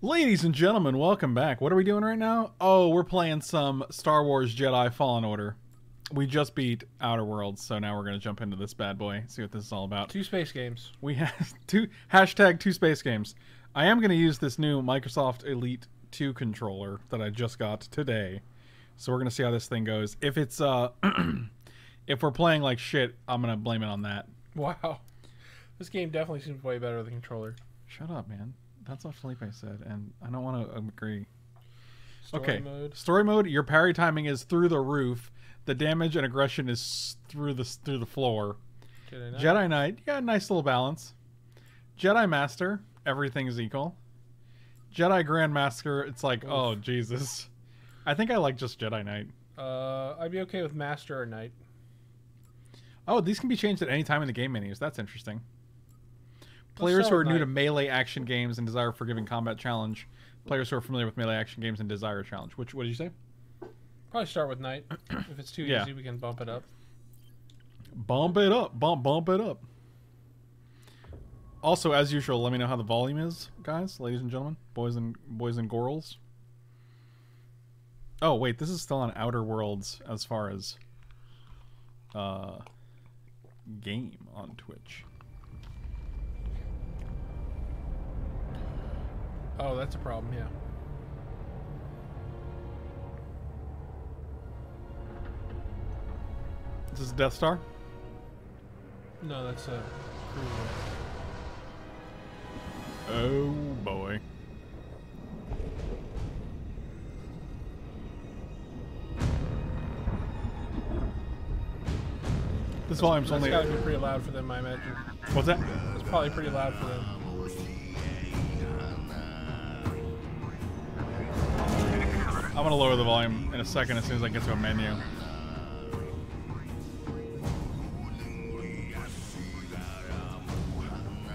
Ladies and gentlemen, welcome back. What are we doing right now? Oh, we're playing some Star Wars Jedi Fallen Order. We just beat Outer Worlds, so now we're going to jump into this bad boy, see what this is all about. Two space games. We have two space games. I am going to use this new Microsoft Elite 2 controller that I just got today. So we're going to see how this thing goes. If it's if we're playing like shit, I'm going to blame it on that. Wow. This game definitely seems way better with the controller. Shut up, man. That's what Felipe said, and I don't want to agree. Story mode. Story mode. Your parry timing is through the roof. The damage and aggression is through the floor. Jedi Knight. Yeah, nice little balance. Jedi Master. Everything is equal. Jedi Grandmaster. It's like, oof. Oh Jesus. I think I like just Jedi Knight. I'd be okay with Master or Knight. Oh, these can be changed at any time in the game menus. That's interesting. Players who are new to melee action games and desire forgiving combat challenge. Players who are familiar with melee action games and desire challenge. Which, what did you say? Probably start with Knight. If it's too easy, we can bump it up. Bump it up. Bump it up. Also, as usual, let me know how the volume is, guys, ladies and gentlemen, boys and girls. Oh wait, this is still on Outer Worlds as far as game on Twitch. Oh, that's a problem, yeah. Is this a Death Star? No, that's a cruiser. Oh, boy. This volume's only... That's gotta be pretty loud for them, I imagine. What's that? It's probably pretty loud for them. I'm gonna lower the volume in a second as soon as I get to a menu.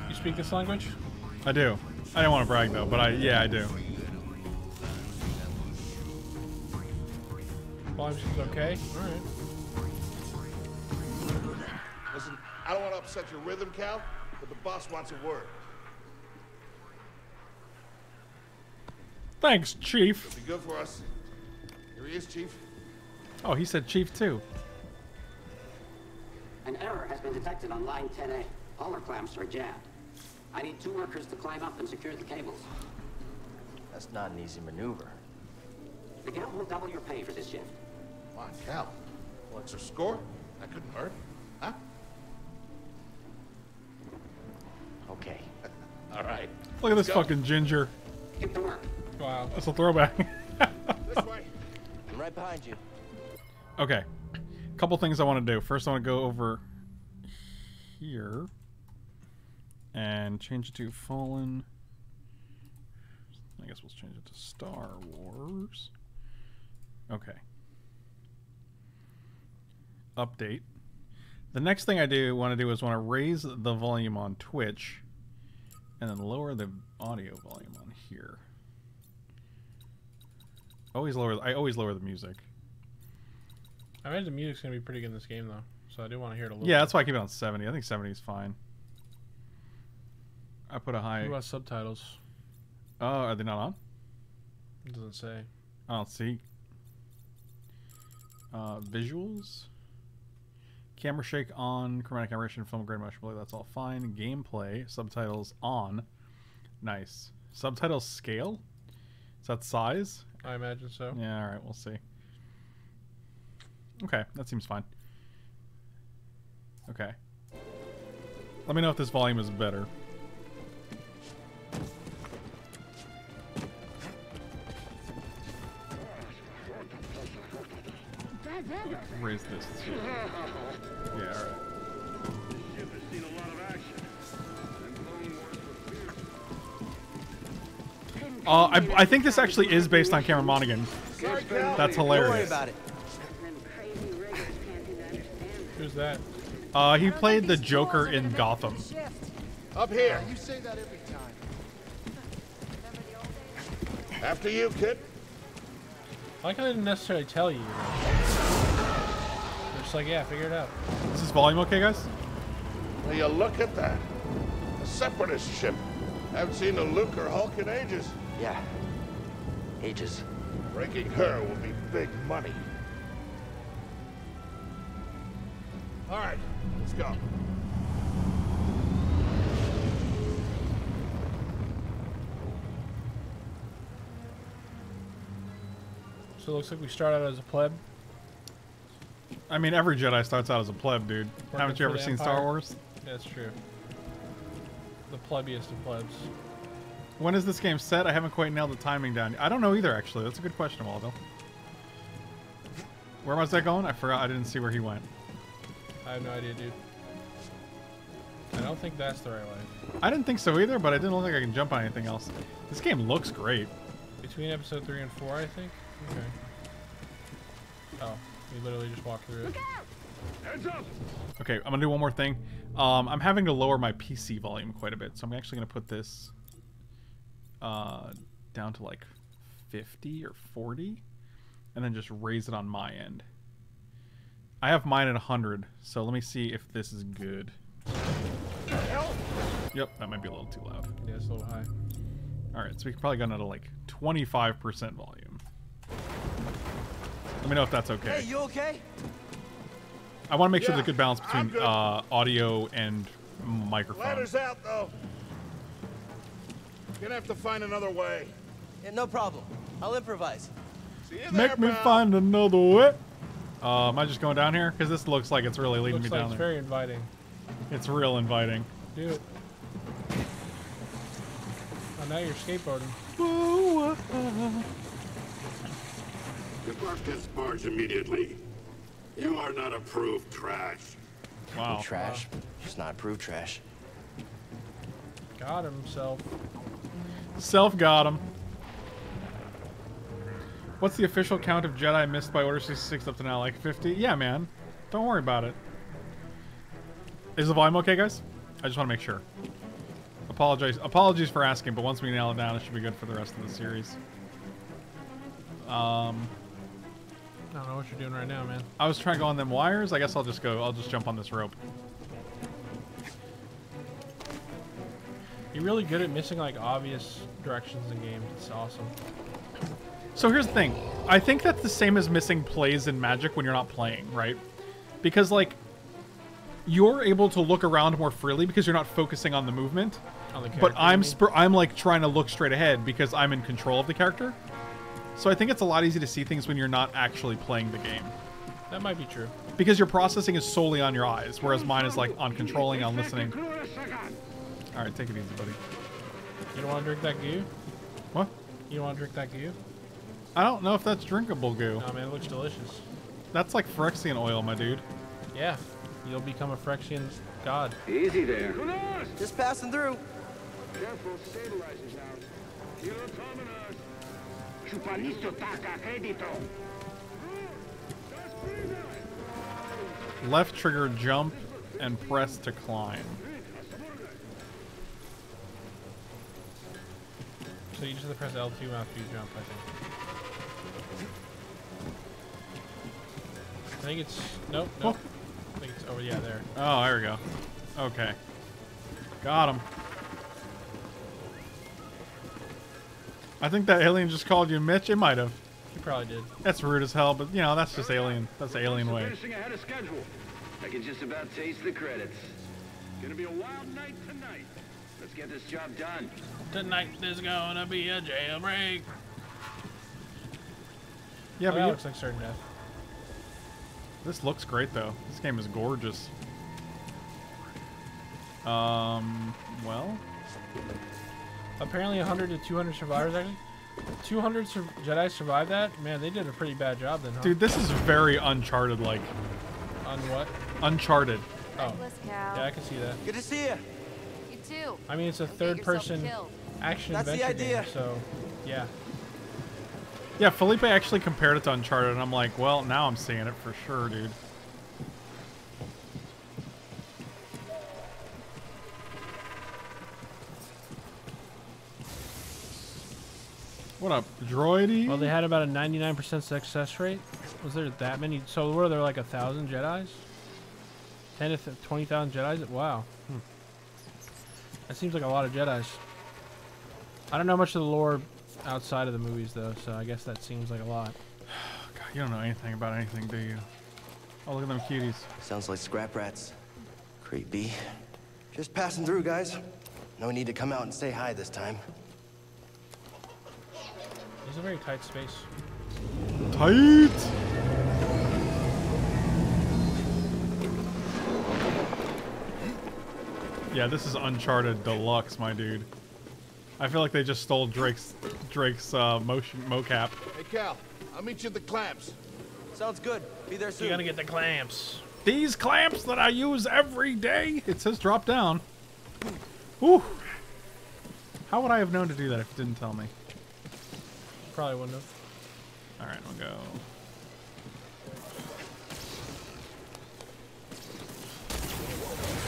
You speak this language? I do. I didn't want to brag though, but I do. Volume seems okay. All right. Listen, I don't want to upset your rhythm, Cal, but the boss wants a word. Thanks, Chief. It'll be good for us. Here he is, Chief. Oh, he said Chief too. An error has been detected on line 10A. All our clamps are jammed. I need two workers to climb up and secure the cables. That's not an easy maneuver. The Cal will double your pay for this shift. Come on, Cal. Well, it's a score. That couldn't hurt. Huh? Okay. All right. Look at this fucking ginger. Get to work. Wow. That's a throwback. This way. I'm right behind you. Okay. A couple things I want to do. First, I want to go over here and change it to Fallen. I guess we'll change it to Star Wars. Okay. Update. The next thing I do want to do is want to raise the volume on Twitch and then lower the audio volume on here. I always lower the music. I imagine the music's going to be pretty good in this game, though. So I do want to hear it a little bit. Yeah, that's why I keep it on 70. I think 70 is fine. I put a high... What about subtitles? Oh, are they not on? It doesn't say. I don't see. Visuals. Camera shake on. Chromatic aberration. Film grade motion blur. That's all fine. Gameplay. Subtitles on. Nice. Subtitle scale? Is that size? I imagine so. Yeah, alright, we'll see. Okay, that seems fine. Okay. Let me know if this volume is better. Raise this. Yeah, alright. I think this actually is based on Cameron Monaghan. That's hilarious. Who's that? He played the Joker in Gotham. Up here. You say that every time. After you, kid. I like how they didn't necessarily tell you. They're just like, yeah, figure it out. Is this volume okay, guys? Will you look at that? A separatist ship. Haven't seen a Lucrehulk in ages. Yeah, ages. Breaking her will be big money. All right, let's go. So it looks like we start out as a pleb. I mean, every Jedi starts out as a pleb, dude. Haven't you ever seen Star Wars? That's true. The plebbiest of plebs. When is this game set? I haven't quite nailed the timing down. I don't know either, actually. That's a good question, Waldo. Where was that going? I forgot. I didn't see where he went. I have no idea, dude. I don't think that's the right way. I didn't think so either, but I don't think I can jump on anything else. This game looks great. Between episode 3 and 4, I think? Okay. Oh, we literally just walked through it. Heads up! Okay, I'm gonna do one more thing. I'm having to lower my PC volume quite a bit, so I'm actually gonna put this down to like 50 or 40, and then just raise it on my end. I have mine at 100, so let me see if this is good. Help! Yep, that might be a little too loud. Yeah, it's a little high. Alright, so we can probably go down to like 25% volume. Let me know if that's okay. Hey, you okay? I want to make sure there's a good balance between good. Audio and microphone. Ladder's out, though. Gonna have to find another way. Yeah, no problem. I'll improvise. See you there, Make me find another way. Am I just going down here? Because this looks like it's really leading me down there. It's very inviting. It's real inviting. Dude. Oh, now you're skateboarding. Whoa, Embark this barge immediately. You are not approved trash. Wow. Trash. Just not approved trash. Got himself. Self got him. What's the official count of Jedi missed by Order 66 up to now? Like 50? Yeah, man. Don't worry about it. Is the volume okay, guys? I just want to make sure. Apologies for asking, but once we nail it down, it should be good for the rest of the series. I don't know what you're doing right now, man. I was trying to go on them wires. I guess I'll just go. I'll just jump on this rope. You're really good at missing like obvious directions in games. It's awesome. So here's the thing. I think that's the same as missing plays in Magic when you're not playing, right? Because like you're able to look around more freely because you're not focusing on the movement. On the character, but I'm like trying to look straight ahead because I'm in control of the character. So I think it's a lot easier to see things when you're not actually playing the game. That might be true. Because your processing is solely on your eyes, whereas mine is like on controlling, on listening. Alright, take it easy, buddy. You don't want to drink that goo? What? You don't want to drink that goo? I don't know if that's drinkable goo. No, man, it looks delicious. That's like Phyrexian oil, my dude. Yeah, you'll become a Phyrexian god. Easy there. Just passing through. Careful, stabilizers out. You're coming out. Left trigger jump and press to climb. So you just have to press L2 after you jump, I think. I think it's... Nope, nope. Oh. I think it's over, yeah, there. Oh, there we go. Okay. Got him. I think that alien just called you Mitch. It might have. He probably did. That's rude as hell, but you know that's just alien. That's the alien way. Ahead of schedule. I can just about taste the credits. Gonna be a wild night tonight. Let's get this job done. Tonight there's gonna be a jailbreak. Yeah, but it looks like certain death. This looks great though. This game is gorgeous. Well. Apparently 100 to 200 survivors, actually. 200 Jedi survived that? Man, they did a pretty bad job then, huh? Dude, this is very Uncharted-like. On what? Uncharted. Oh. Yeah, I can see that. Good to see you. You too. I mean, it's a third-person action-adventure game, so... Yeah. Yeah, Felipe actually compared it to Uncharted, and I'm like, well, now I'm seeing it for sure, dude. What up, droidy? Well, they had about a 99% success rate. Was there that many? So were there like 1,000 Jedis? 10 to 20,000 Jedis? Wow. That seems like a lot of Jedis. I don't know much of the lore outside of the movies, though, so I guess that seems like a lot. God, you don't know anything about anything, do you? Oh, look at them cuties. Sounds like scrap rats. Creepy. Just passing through, guys. No need to come out and say hi this time. It's a very tight space. Tight! Yeah, this is Uncharted Deluxe, my dude. I feel like they just stole Drake's mocap. Hey Cal, I'll meet you at the clamps. Sounds good. Be there soon. You're gonna get the clamps. These clamps that I use every day. It says drop down. Ooh. How would I have known to do that if you didn't tell me? Probably wouldn't have. All right, we'll go.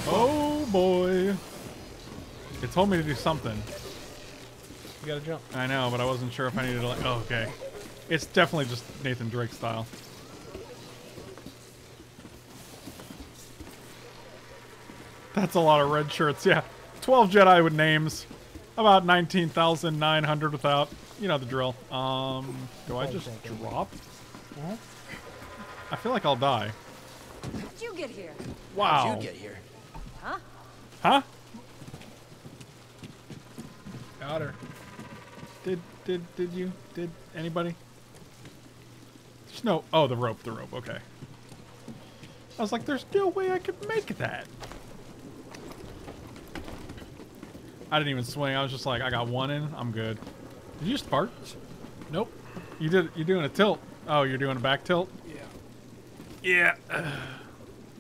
Oh boy! It told me to do something. You gotta jump. I know, but I wasn't sure if I needed to. Like, oh, okay. It's definitely just Nathan Drake style. That's a lot of red shirts. Yeah, 12 Jedi with names. About 19,900 without. You know the drill. Do I just drop? What? I feel like I'll die. How'd you get here? Wow. How'd you get here? Huh? Huh? Got her. Did anybody? There's no. Oh, the rope. The rope. Okay. I was like, there's no way I could make that. I didn't even swing. I was just like, I got one in. I'm good. Did you just fart? Nope. You did. You're doing a tilt. Oh, you're doing a back tilt? Yeah. Yeah.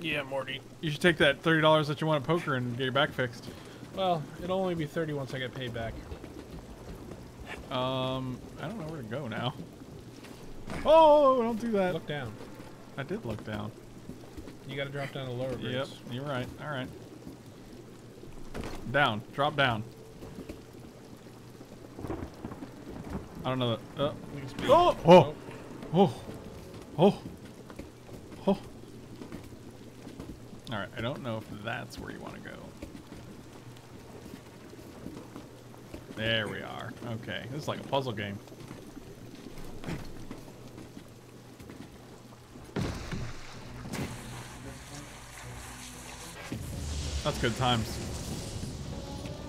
Yeah, Morty. You should take that $30 that you want at poker and get your back fixed. Well, it'll only be $30 once I get paid back. I don't know where to go now. Oh, don't do that. Look down. I did look down. You gotta drop down to lower bridge. Yep, you're right. All right. Down. Drop down. I don't know that. Oh! Oh! Oh! Oh! Oh! Alright, I don't know if that's where you want to go. There we are. Okay, this is like a puzzle game. That's good times.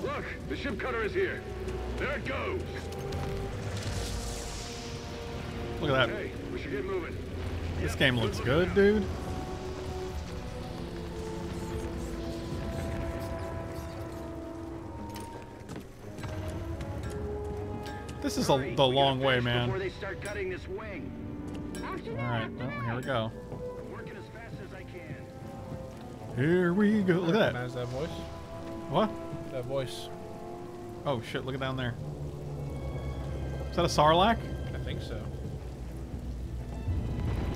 Look! The ship cutter is here! There it goes! Look at that. Okay, we should get moving. This game looks good, dude. This is the long way, man. All right, well, here we go. I'm working as fast as I can. Here we go. Look at that. Recognize that voice? What? That voice. Oh shit! Look at down there. Is that a Sarlacc? I think so.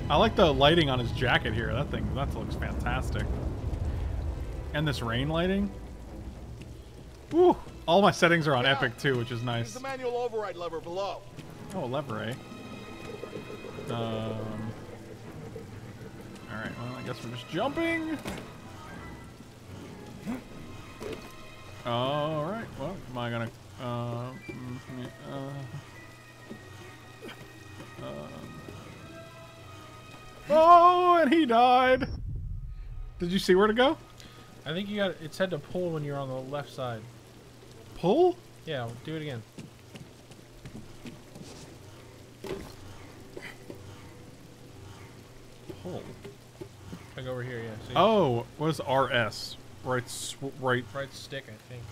I like the lighting on his jacket here. That thing, that looks fantastic. And this rain lighting. Woo! All my settings are on Epic too, which is nice. Use the manual override lever below. Oh, lever, eh? All right. Well, I guess we're just jumping. All right. Well, am I gonna? Oh, and he died. Did you see where to go? I think you got. It said to pull when you're on the left side. Pull? Yeah, do it again. Pull. Like over here, yeah. See? Oh, what is RS? Right stick, I think.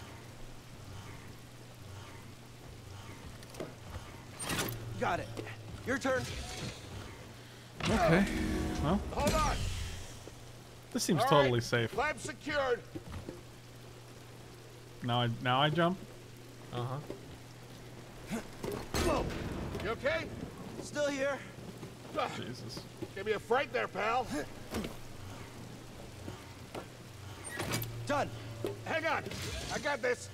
Got it. Your turn. Okay. Well. Hold on. This seems totally safe. Lab secured. Now I jump. Whoa. You okay? Still here. Jesus. Give me a fright there, pal. Done. Hang on. I got this.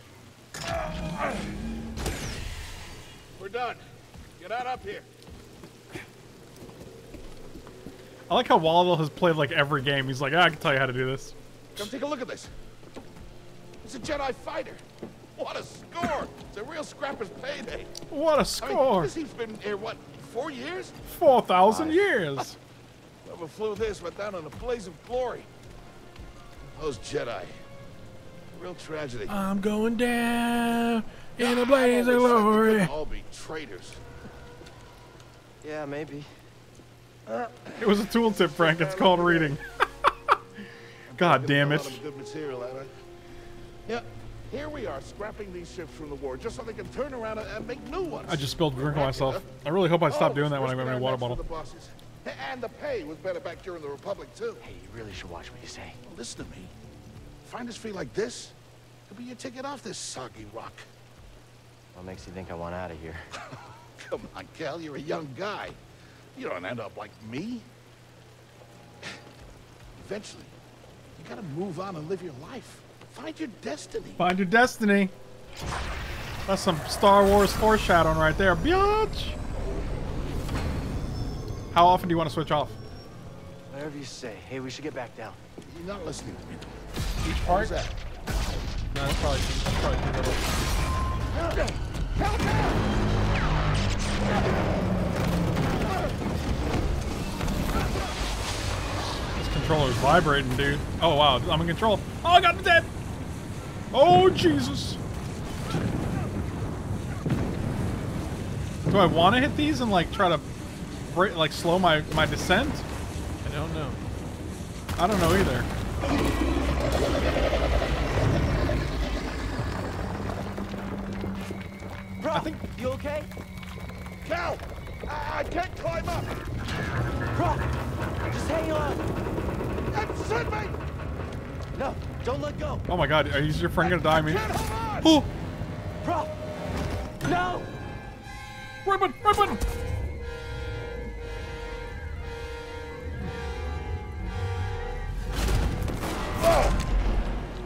We're done. Get out up here. I like how Waldo has played like every game. He's like, I can tell you how to do this. Come take a look at this. It's a Jedi fighter. What a score! It's a real scrapper's payday. What a score! I mean, this he's been here, what, 4 years? 4,000 years! Whoever flew this went down in a blaze of glory. Those Jedi. Real tragedy. I'm going down in a blaze of glory. They'd all be traitors. Yeah, maybe. It was a tooltip, Frank. It's called reading. God damn it. Yeah, here we are scrapping these ships from the war just so they can turn around and make new ones. I just spilled drink on myself. I really hope I stopped doing that when I got my water bottle. And the pay was better back during the Republic, too. Hey, you really should watch what you say. Well, listen to me. Finders fee like this could be your ticket off this soggy rock. What makes you think I want out of here? Come on, Cal, you're a young guy. You don't end up like me. Eventually, you gotta move on and live your life. Find your destiny. Find your destiny. That's some Star Wars foreshadowing right there, biatch. How often do you want to switch off? Whatever you say. Hey, we should get back down. You're not listening to me. Each part? That? No, that's probably too little. This controller's vibrating, dude. Oh, wow. I'm in control. Oh, I got him dead. Oh, Jesus. Do I want to hit these and, like, try to like slow my descent? I don't know. I don't know either. Bro, I think you okay? Cal, I can't climb up. Bro, just hang on. Send me. No, don't let go. Oh my God, is your friend gonna die? Me? Oh, bro, no. Right button.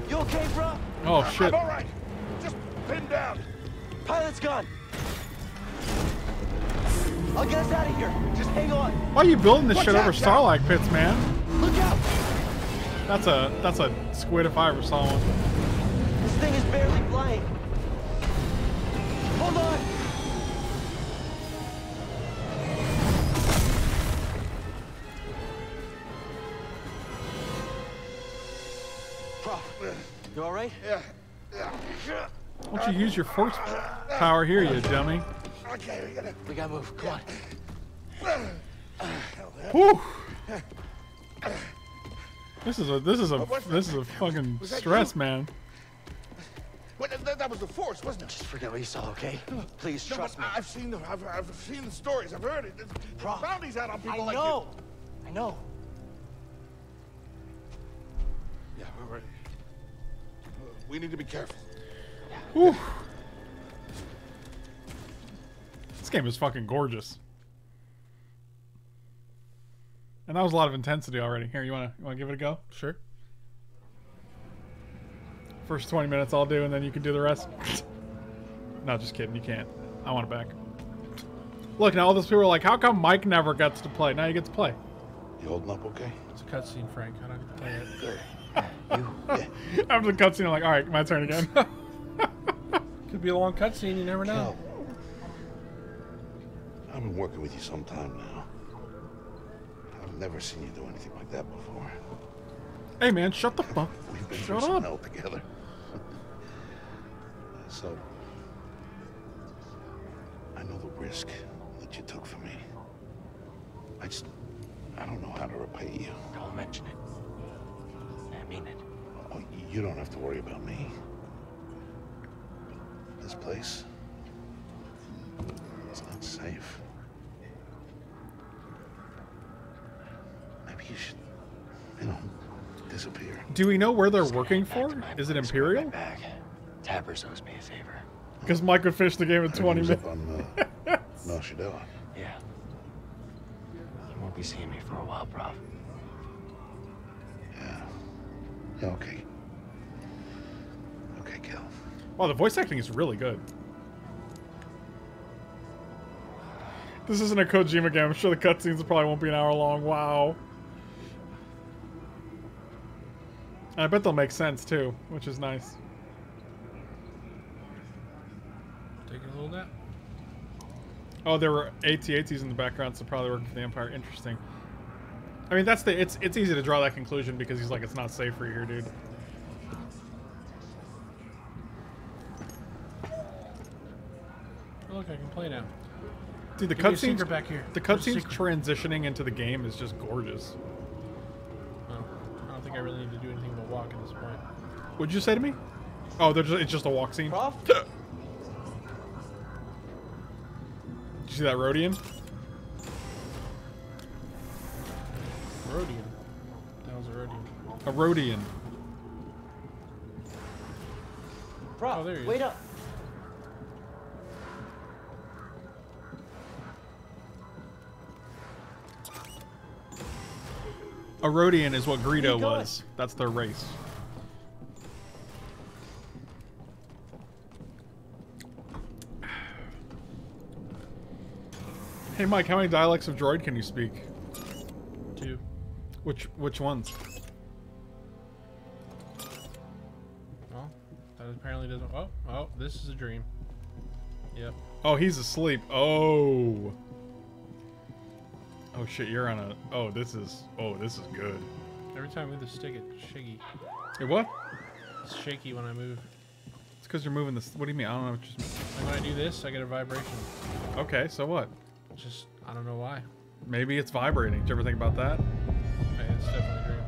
You okay, bro? Oh shit! I'm all right. Just pinned down. Pilot's gone. I'll get us out of here. Just hang on. Why are you building this shit over Sarlacc pits, man? Look out! That's a squid if I ever saw one. This thing is barely flying. Hold on. You all right? Yeah. Why don't you use your force power here, you dummy? Okay, we gotta move. Come on. Whew. This is a fucking stress, man. Wait, that was the force, wasn't it? Just forget what you saw, okay? Please trust me. I've seen the stories. I've heard it. Bounties out on people like you. I know. Yeah, we're ready. We need to be careful. Whew. This game is fucking gorgeous. And that was a lot of intensity already. Here, you wanna give it a go? Sure. First 20 minutes I'll do, and then you can do the rest. No, just kidding, you can't. I want it back. Look, now all those people are like, how come Mike never gets to play? Now you get to play. You holding up okay? It's a cutscene, Frank. I don't get to play it. Good. After the cutscene, I'm like, all right, my turn again. Could be a long cutscene, you never know. Cal, I've been working with you some time now. I've never seen you do anything like that before. Hey, man, shut the fuck. We've been through some hell together. So, I know the risk that you took for me. I don't know how to repay you. Don't mention it. Mean it. Oh, you don't have to worry about me. This place, it's not safe. Maybe you should, disappear. Do we know where they're working for? Is it Imperial? Tappers owes me a favor. Because Mike would finish the game in 20 minutes. Yeah. You won't be seeing me for a while, Prof. Okay. Okay, Cal. Wow, the voice acting is really good. This isn't a Kojima game. I'm sure the cutscenes probably won't be an hour long. Wow. And I bet they'll make sense, too, which is nice. Oh, there were AT-ATs in the background, so probably working for the Empire. Interesting. I mean, that's the... It's easy to draw that conclusion because he's like, it's not safe for you here, dude. Look, I can play now. Dude, the cutscenes back here. The cutscenes transitioning into the game is just gorgeous. Well, I don't think I really need to do anything but walk at this point. What'd you say to me? Oh, they're just, it's just a walk scene. Prof? Did you see that Rodian? Rodian? That was a Rodian. A Rodian. Prof, oh, there he is. Wait up. A Rodian is what Greedo was. That's their race. Hey Mike, how many dialects of droid can you speak? 2. Which ones? Well, that apparently doesn't. Oh, this is a dream. Yep. Oh, he's asleep. Oh. Oh shit, you're on a... Oh, this is good. Every time I move the stick, it's shaky. It what? It's shaky when I move. It's because you're moving this... What do you mean? I don't know what you're... Like when I do this, I get a vibration. Okay, so what? Just... I don't know why. Maybe it's vibrating. Did you ever think about that? Yeah, it's definitely true.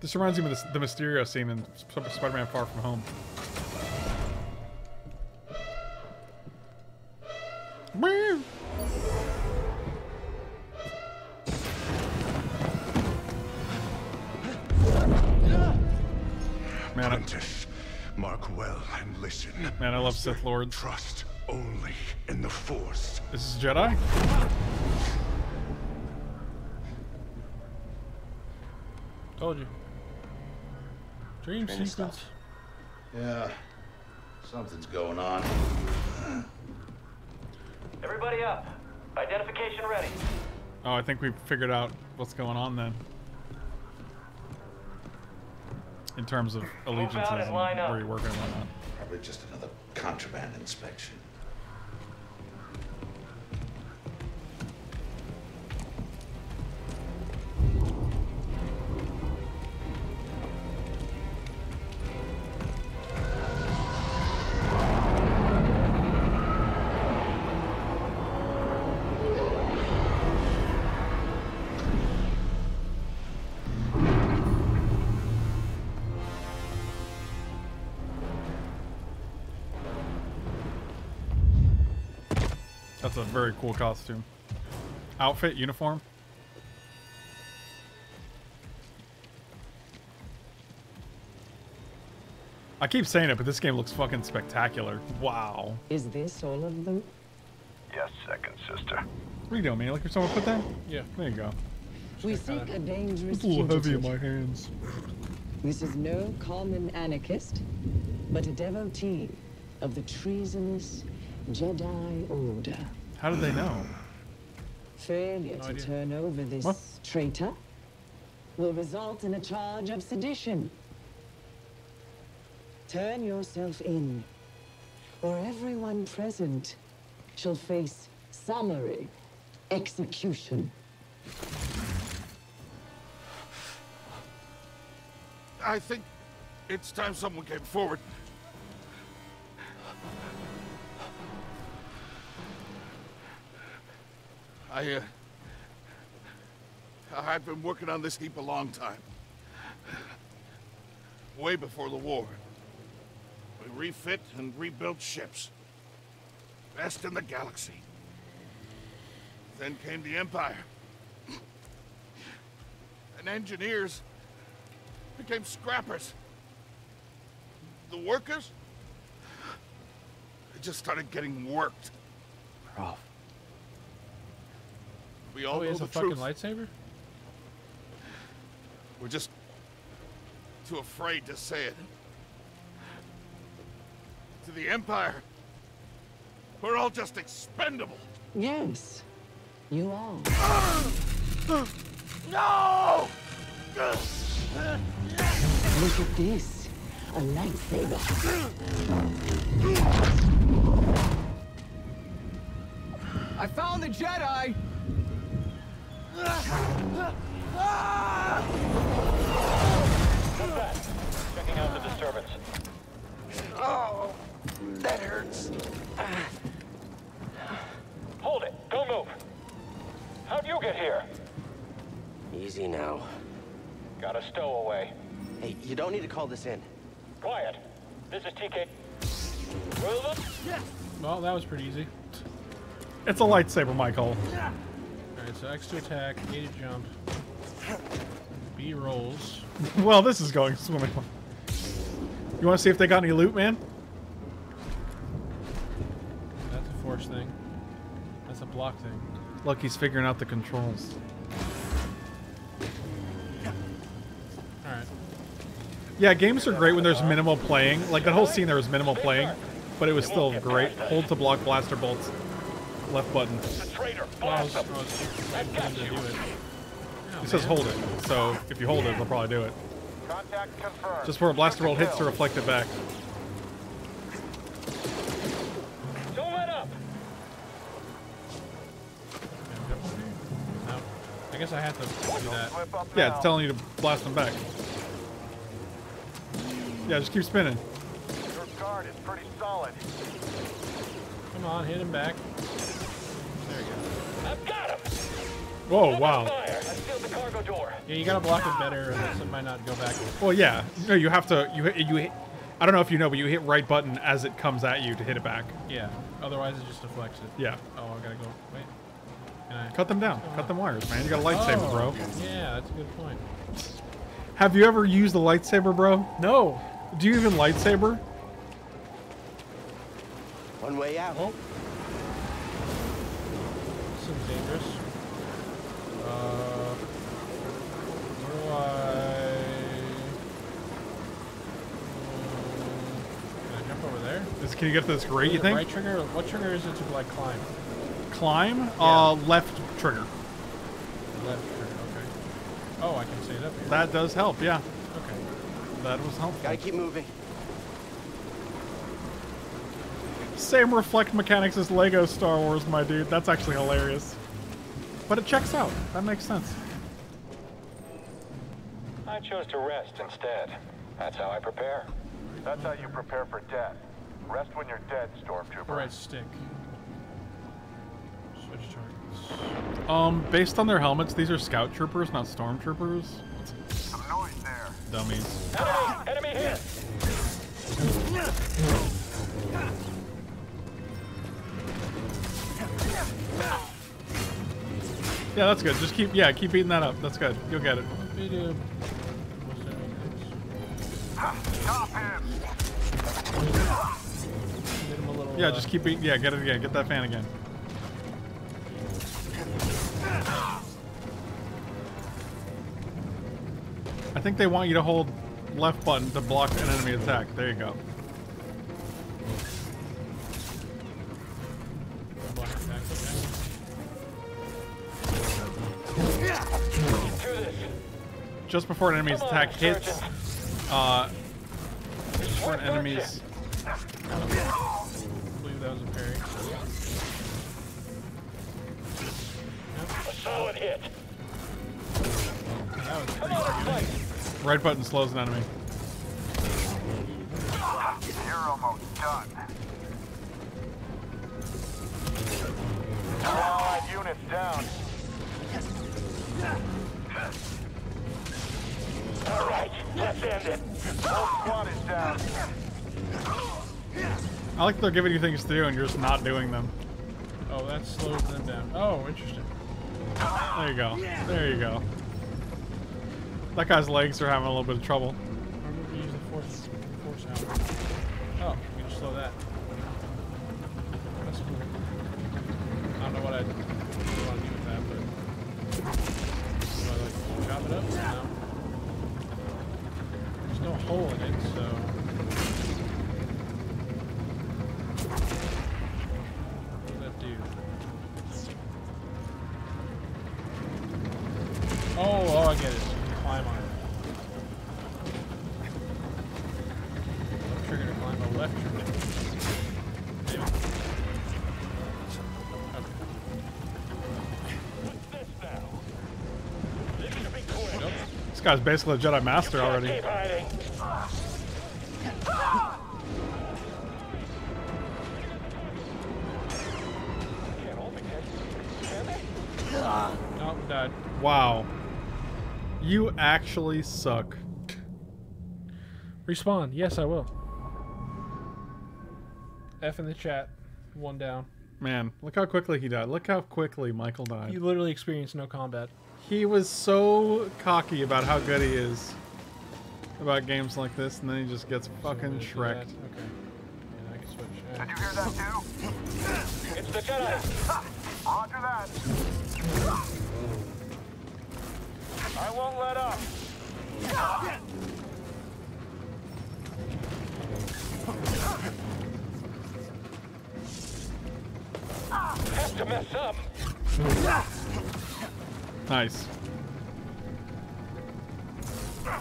This reminds me of the Mysterio scene in Spider Man: Far From Home. Man, I love Sith Lords. Trust only in the Force. This is Jedi? Told you. Dream sequence. Yeah. Something's going on. Everybody up. Identification ready. Oh, I think we figured out what's going on then. In terms of allegiances and where you work and whatnot. Probably just another contraband inspection. That's a very cool costume. Outfit, uniform. I keep saying it, but this game looks fucking spectacular. Wow. Is this all a loop? Yes, Second Sister. What are you doing, man? Like someone put that? Yeah. There you go. We seek a dangerous... It's a little heavy in my hands. This is no common anarchist, but a devotee of the treasonous Jedi Order. How did they know? Failure to turn over this traitor will result in a charge of sedition. Turn yourself in, or everyone present shall face summary execution. I think it's time someone came forward. I've been working on this heap a long time. Way before the war. We refit and rebuilt ships. Best in the galaxy. Then came the Empire. And engineers became scrappers. The workers? They just started getting worked. Prof. We all know the truth. Fucking lightsaber? We're just too afraid to say it. To the Empire, we're all just expendable. Yes, you are. No! Look at this, a lightsaber. I found the Jedi! What's that? Checking out the disturbance. Oh, that hurts. Hold it. Don't move. How'd you get here? Easy now. Got a stowaway. Hey, you don't need to call this in. Quiet. This is TK. Wilson? Yeah. Well, that was pretty easy. It's a lightsaber, Michael. Yeah. Alright, so X to attack, A to jump, B rolls. Well, this is going swimmingly. You want to see if they got any loot, man? That's a force thing. That's a block thing. Lucky's figuring out the controls. Alright. Yeah, games are great when there's minimal playing. Like, that whole scene there was minimal playing, but it was still great. Hold to block blaster bolts. Left button. It says hold it, so if you hold it, they'll probably do it. Contact confirmed. Just where a blaster roll hits to reflect it back. Don't let up. I guess I had to do that. Yeah, it's telling you to blast them back. Yeah, just keep spinning. Your guard is pretty solid. Come on, hit him back. There you go. I've got him. Whoa, wow. Fire. I sealed the cargo door. Yeah, you gotta block it better, or it might not go back. Well, yeah. No, you have to. You hit, I don't know if you know, but you hit right button as it comes at you to hit it back. Yeah. Otherwise, it just deflects it. Yeah. Oh, I gotta go. Wait. Can I? Cut them down. Cut them wires, man. You got a lightsaber, bro. Yeah, that's a good point. Have you ever used a lightsaber, bro? No. Do you even lightsaber? One way out. Oh. This seems dangerous. Where do I... Can I jump over there? Can you get to this grate, you think? Right trigger? What trigger is it to, like, climb? Climb? Yeah. Left trigger. Left trigger, okay. Oh, I can see it up here. That does help, yeah. Okay. That was helpful. Gotta keep moving. Same reflect mechanics as LEGO Star Wars, my dude. That's actually hilarious. But it checks out. That makes sense. I chose to rest instead. That's how I prepare. That's how you prepare for death. Rest when you're dead, Stormtrooper. Right stick. Switch targets. Based on their helmets, these are scout troopers, not stormtroopers. Some noise there. Dummies. Enemy here! Yeah, that's good. Just keep eating that up. That's good. You'll get it. Stop him. Yeah, just keep eating. Yeah, get it again. Get that fan again. I think they want you to hold left button to block an enemy attack. There you go. Just before an enemy's attack hits, before an enemy's... I believe that was a parry. Yep. A solid hit. That was pretty good. Right button slows an enemy. You're almost done. Allied units down. All right, let's end it. Whole squad is down. I like they're giving you things to do and you're just not doing them. Oh, that slows them down. Oh, interesting. There you go. There you go. That guy's legs are having a little bit of trouble. I'm going to use the force out. Oh, you can slow that. That's cool. I don't know what I want to do with that, but... Do I, like, chop it up? No. No hole in it, so what does that do? Oh, I get it. Climb on it. Trigger to climb a left trigger. Damn it. Okay. guy's basically a Jedi Master already. Nope, died. Wow. You actually suck. Respawn. Yes, I will. F in the chat. One down. Man, look how quickly he died. Look how quickly Michael died. He literally experienced no combat. He was so cocky about how good he is about games like this, and then he just gets fucking shreked. Okay. And I can switch. Yeah. Did you hear that too? It's the Jedi. Roger that. I won't let up. Have to mess up. Nice. I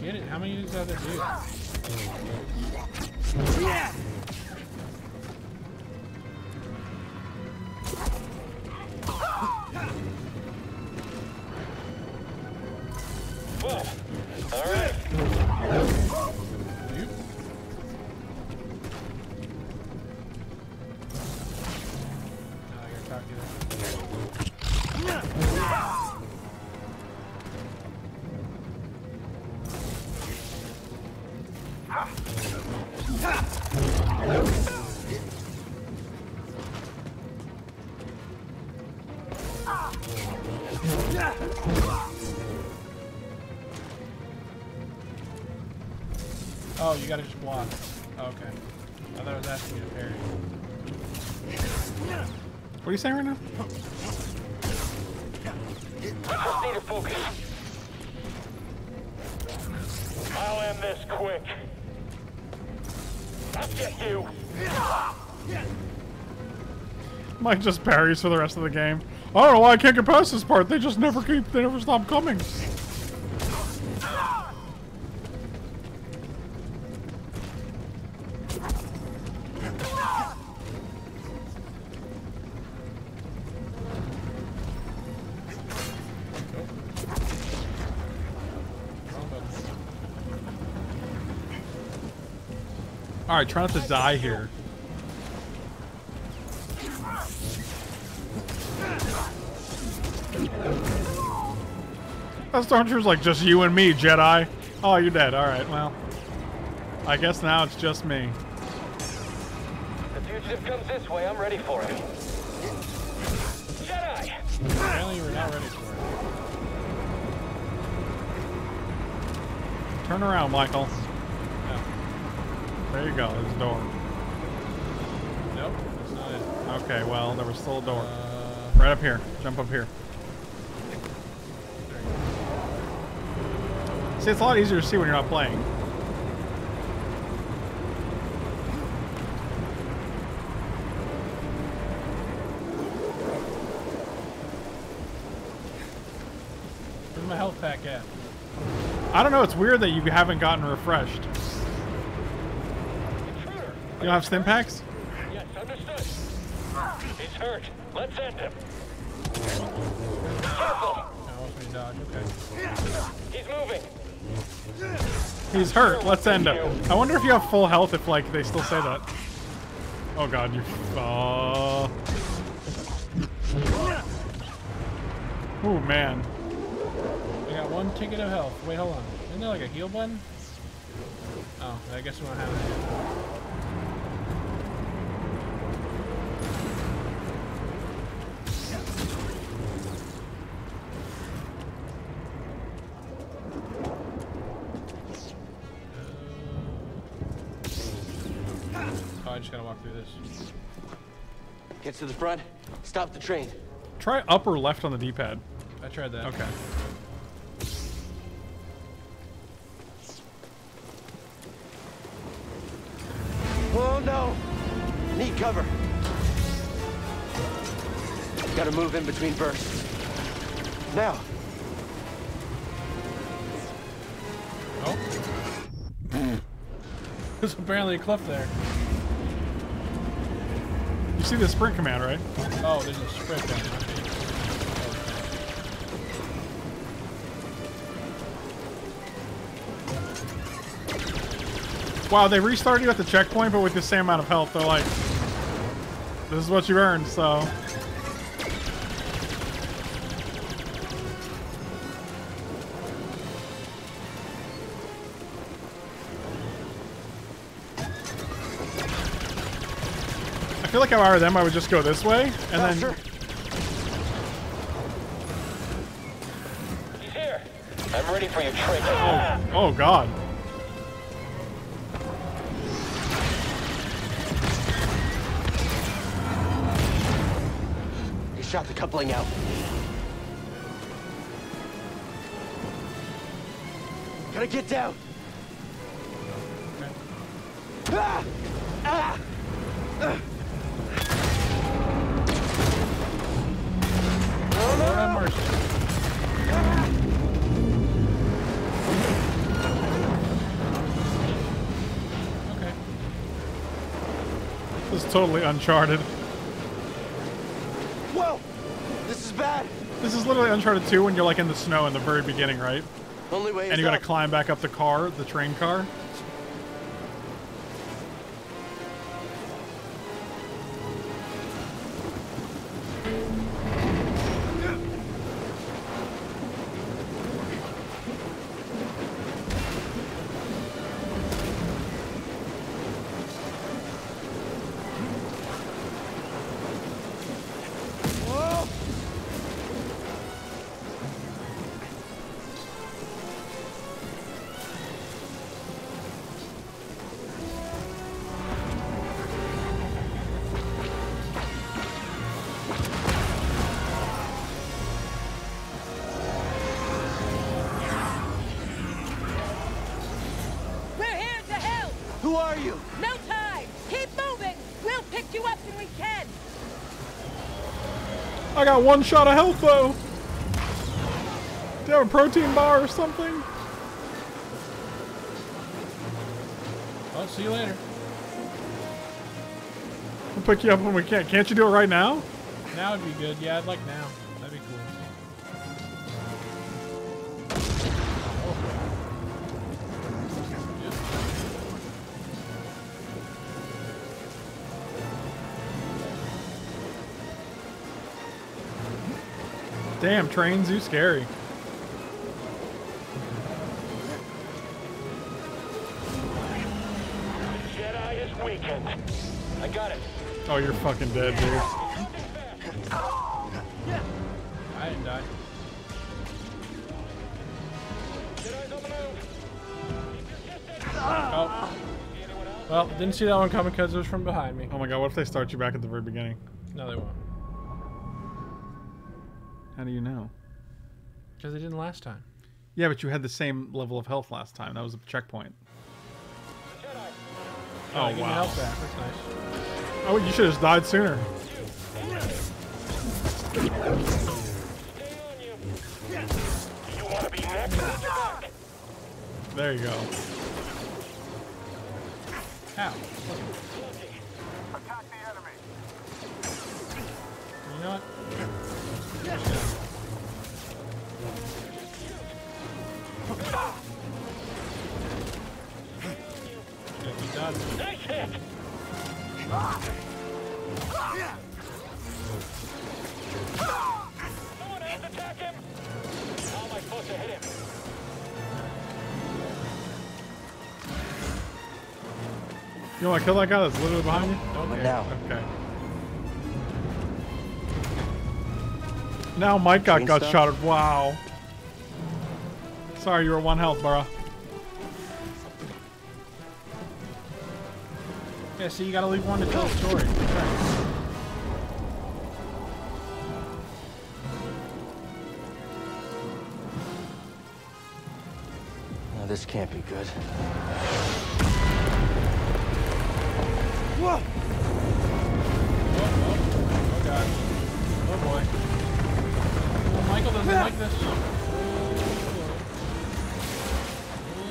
get it. How many does that do? Yeah. Well, all right. You gotta just block. Okay. I thought I was asking you to parry. What are you saying right now? I just need to focus. I'll end this quick. I'll get you. Mike just parries for the rest of the game. I don't know why I can't get past this part. They just never keep. They never stop coming. All right, try not to die here. That Stormtrooper's was like, just you and me, Jedi. Oh, you're dead. All right, well, I guess now it's just me. The fugitive comes this way. I'm ready for it. Jedi! Apparently, we're not ready for it. Turn around, Michael. There you go, there's a door. Nope, that's not it. Okay, well, there was still a door. Right up here. Jump up here. There you go. See, it's a lot easier to see when you're not playing. Where's my health pack at? I don't know, it's weird that you haven't gotten refreshed. You don't have stim packs? Yes, understood. He's hurt. Let's end him. Careful! Okay. He's moving. He's hurt. Let's end him. I wonder if you have full health if, like, they still say that. Oh, God. You... Oh, man. I got one ticket of health. Wait, hold on. Isn't there, like, a heal button? Oh, I guess we don't have it. I just gotta walk through this. Gets to the front. Stop the train. Try up or left on the D-pad. I tried that. Okay. Oh no! Need cover. Gotta move in between bursts. Now. Oh. There's apparently a cliff there. You see the sprint command, right? Oh, there's a sprint command. Wow, they restarted you at the checkpoint, but with the same amount of health. They're like, this is what you earned, so. I feel like if I were them, I would just go this way, and then... Sure. He's here. I'm ready for your trick. Oh, oh God. Shot the coupling out. Gotta get down. Okay. Ah! Ah! Ah! Oh, no! Okay. This is totally Uncharted. This is literally Uncharted 2 when you're like in the snow in the very beginning, right? Only way and you gotta climb back up the car, the train car. I got one shot of health though. Do you have a protein bar or something? I'll see you later. We'll pick you up when we can. Can't you do it right now? Now would be good. Yeah, I'd like now. That'd be cool. Damn, trains, you scary. The Jedi is weakened. I got it. Oh, you're fucking dead, dude. I didn't die. Jedi's on the move. Oh. Well, didn't see that one coming because it was from behind me. Oh my God, what if they start you back at the very beginning? No, they won't. How do you know? Because I didn't last time. Yeah, but you had the same level of health last time. That was a checkpoint. Oh, wow. Health back. That's nice. Oh, you should have just died sooner. There you go. Ow. Attack the enemy. You know what? Someone has attacked him. How am I supposed to hit him? You know, I killed that guy that's literally behind you. Okay. Now. Okay. Now Mike got shotted. Wow. Sorry, you were one health, bro. Yeah, see, you gotta leave one to tell the story. Now this can't be good. Whoa! Oh God. Oh boy. Well, Michael doesn't like this. Oh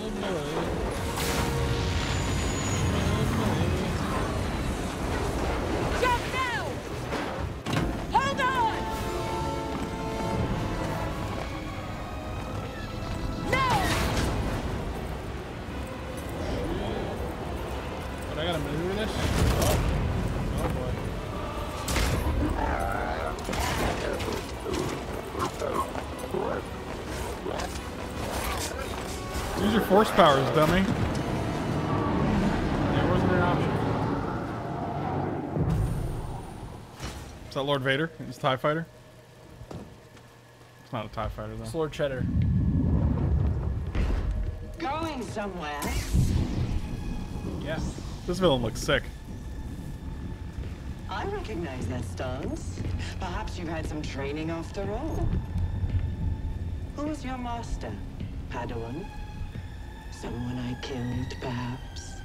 boy. Jump now! But I gotta maneuver this? Oh boy. Use your force powers, dummy. There wasn't an option. Is that Lord Vader? He's a TIE fighter? It's not a TIE fighter, though. It's Lord Cheddar. Going somewhere. Yeah. This villain looks sick. I recognize that stance. Perhaps you've had some training after all. Who was your master? Padawan? Someone I killed, perhaps?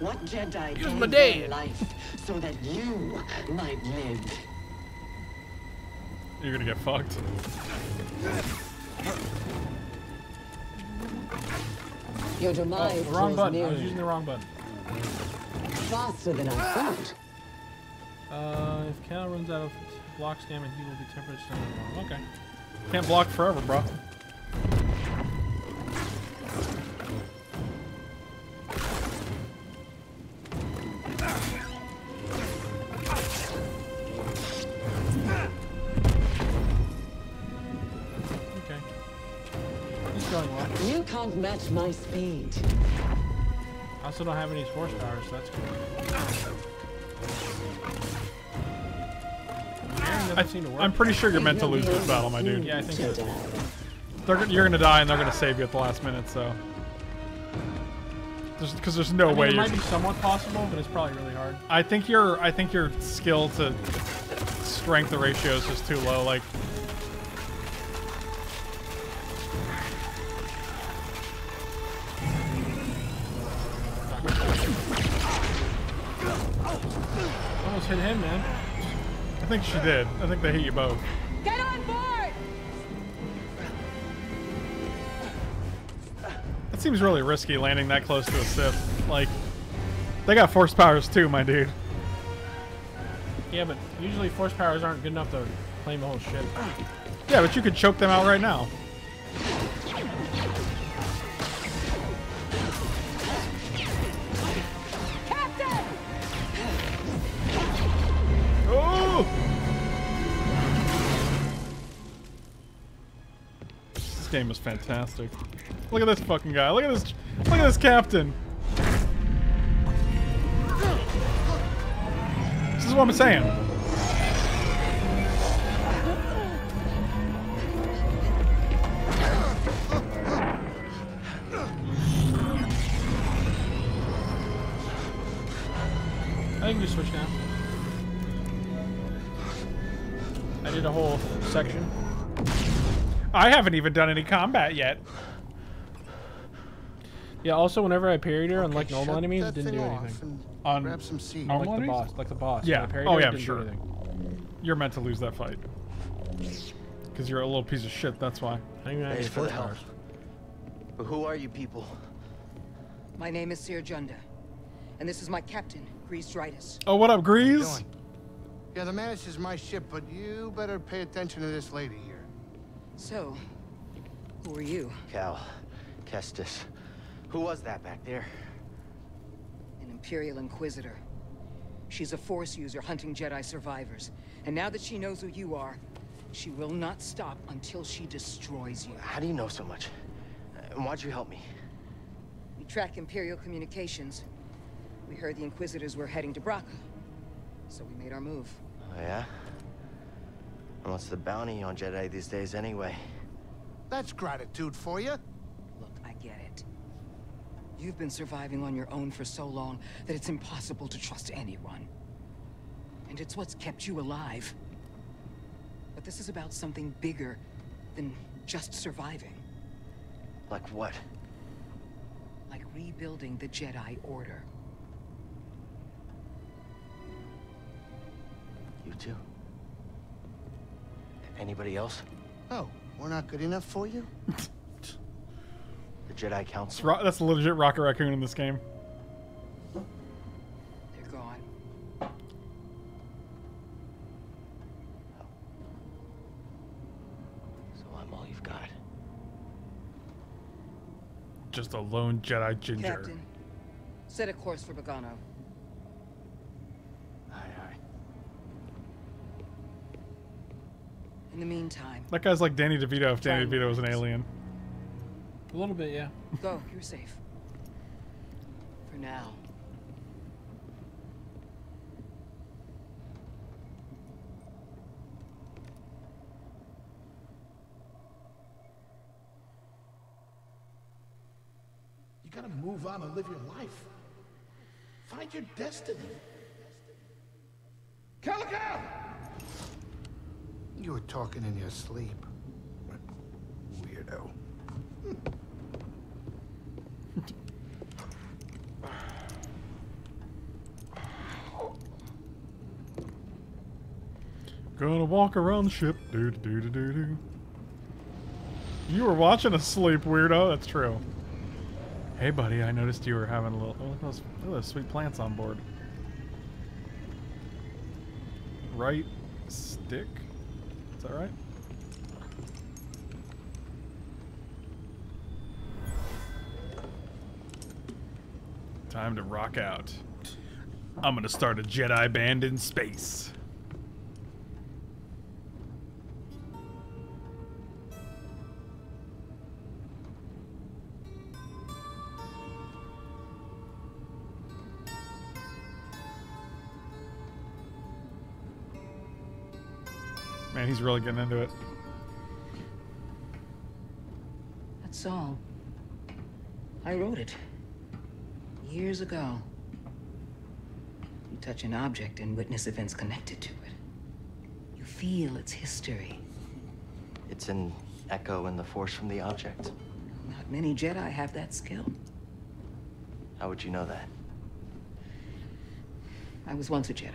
What Jedi gave their life so that you might live? You're gonna get fucked. Your demise wrong button. Near. I was using the wrong button. Faster than I thought. If Cal runs out of block stamina, he will be temporarily stunned. Okay. Can't block forever, bro. Match my speed. I also don't have any force powers, so that's cool. I'm pretty sure you're meant to lose this battle, my dude. Yeah, I think so. You're gonna die, and they're gonna save you at the last minute. So, because there's no way. It might be somewhat possible, but it's probably really hard. I think your skill to strength ratio is just too low. Like. Hit him, man. I think she did. I think they hit you both. Get on board! That seems really risky landing that close to a Sith. Like, they got force powers too, my dude. Yeah, but usually force powers aren't good enough to claim the whole ship. Yeah, but you could choke them out right now. This game is fantastic. Look at this fucking guy. Look at this. Look at this captain. This is what I'm saying. I think we switch now. I did a whole section. I haven't even done any combat yet. Yeah. Also, whenever I parried her, unlike normal enemies, didn't do anything. On normal enemies, like the boss. Yeah. Oh yeah, sure. You're meant to lose that fight because you're a little piece of shit. That's why. Thanks for the help. But who are you people? My name is Sir Junda, and this is my captain, Greez Dritus. Oh, what up, Greez? Yeah, the Mantis is my ship, but you better pay attention to this lady here. So, who are you? Cal Kestis. Who was that back there? An Imperial Inquisitor. She's a Force user hunting Jedi survivors. And now that she knows who you are, she will not stop until she destroys you. How do you know so much? And why'd you help me? We track Imperial communications. We heard the Inquisitors were heading to Braca. So we made our move. Oh, yeah? And what's the bounty on Jedi these days anyway? That's gratitude for you. Look, I get it. You've been surviving on your own for so long that it's impossible to trust anyone. And it's what's kept you alive. But this is about something bigger than just surviving. Like what? Like rebuilding the Jedi Order. You too? Anybody else? Oh, we're not good enough for you? The Jedi Council. That's a legit Rocket Raccoon in this game. They're gone. Oh. So I'm all you've got. Just a lone Jedi ginger. Captain, Set a course for Bogano. In the meantime... That guy's like Danny DeVito if Danny DeVito was an alien. A little bit, yeah. Go. You're safe. For now. You gotta move on and live your life. Find your destiny. Calico! You were talking in your sleep. Weirdo. Gonna walk around the ship. Doo doo doo doo doo. You were watching asleep, weirdo. That's true. Hey, buddy. I noticed you were having a little. Oh, look at those sweet plants on board. Right stick. Is that right? Time to rock out. I'm gonna start a Jedi band in space. Man, he's really getting into it. That song, I wrote it years ago. You touch an object and witness events connected to it. You feel its history. It's an echo in the force from the object. Not many Jedi have that skill. How would you know that? I was once a Jedi,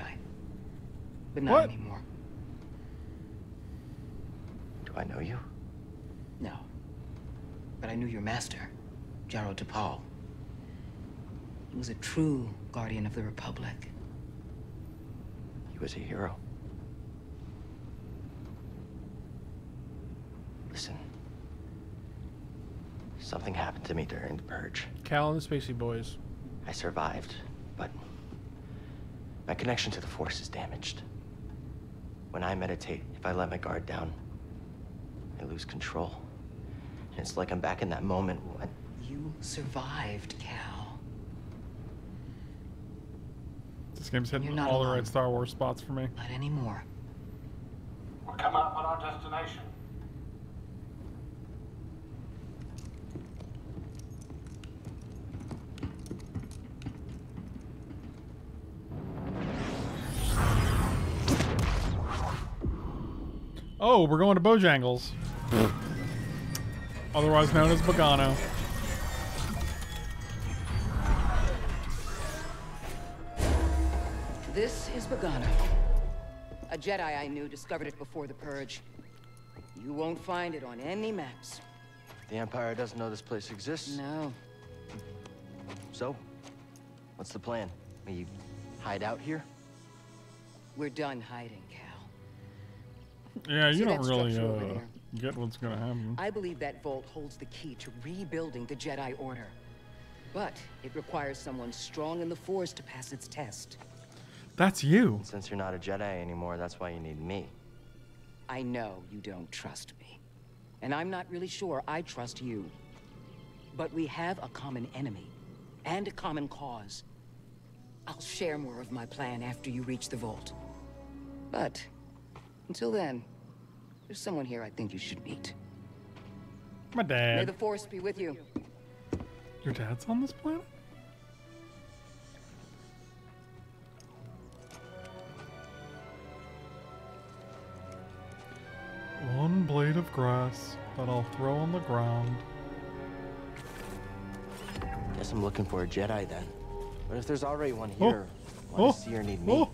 but not anymore. I know you? No. But I knew your master, Jaro DePaul. He was a true guardian of the Republic. He was a hero. Listen. Something happened to me during the Purge. Cal and the Spacey Boys. I survived, but my connection to the Force is damaged. When I meditate, if I let my guard down, I lose control. And it's like I'm back in that moment when... You survived, Cal. This game's hitting all the right Star Wars spots for me. Not anymore. We're coming up on our destination. Oh, we're going to Bojangles. Otherwise known as Bogano. This is Bogano. A Jedi I knew discovered it before the Purge. You won't find it on any maps. The Empire doesn't know this place exists? No. So, what's the plan? We hide out here? We're done hiding, Cal. Yeah, you don't really get what's going to happen. I believe that vault holds the key to rebuilding the Jedi Order. But it requires someone strong in the Force to pass its test. That's you. Since you're not a Jedi anymore, that's why you need me. I know you don't trust me. And I'm not really sure I trust you. But we have a common enemy and a common cause. I'll share more of my plan after you reach the vault. But... until then, there's someone here I think you should meet. My dad. May the Force be with you. Your dad's on this planet? One blade of grass that I'll throw on the ground. Guess I'm looking for a Jedi then. But if there's already one here, want to see or need me? Oh.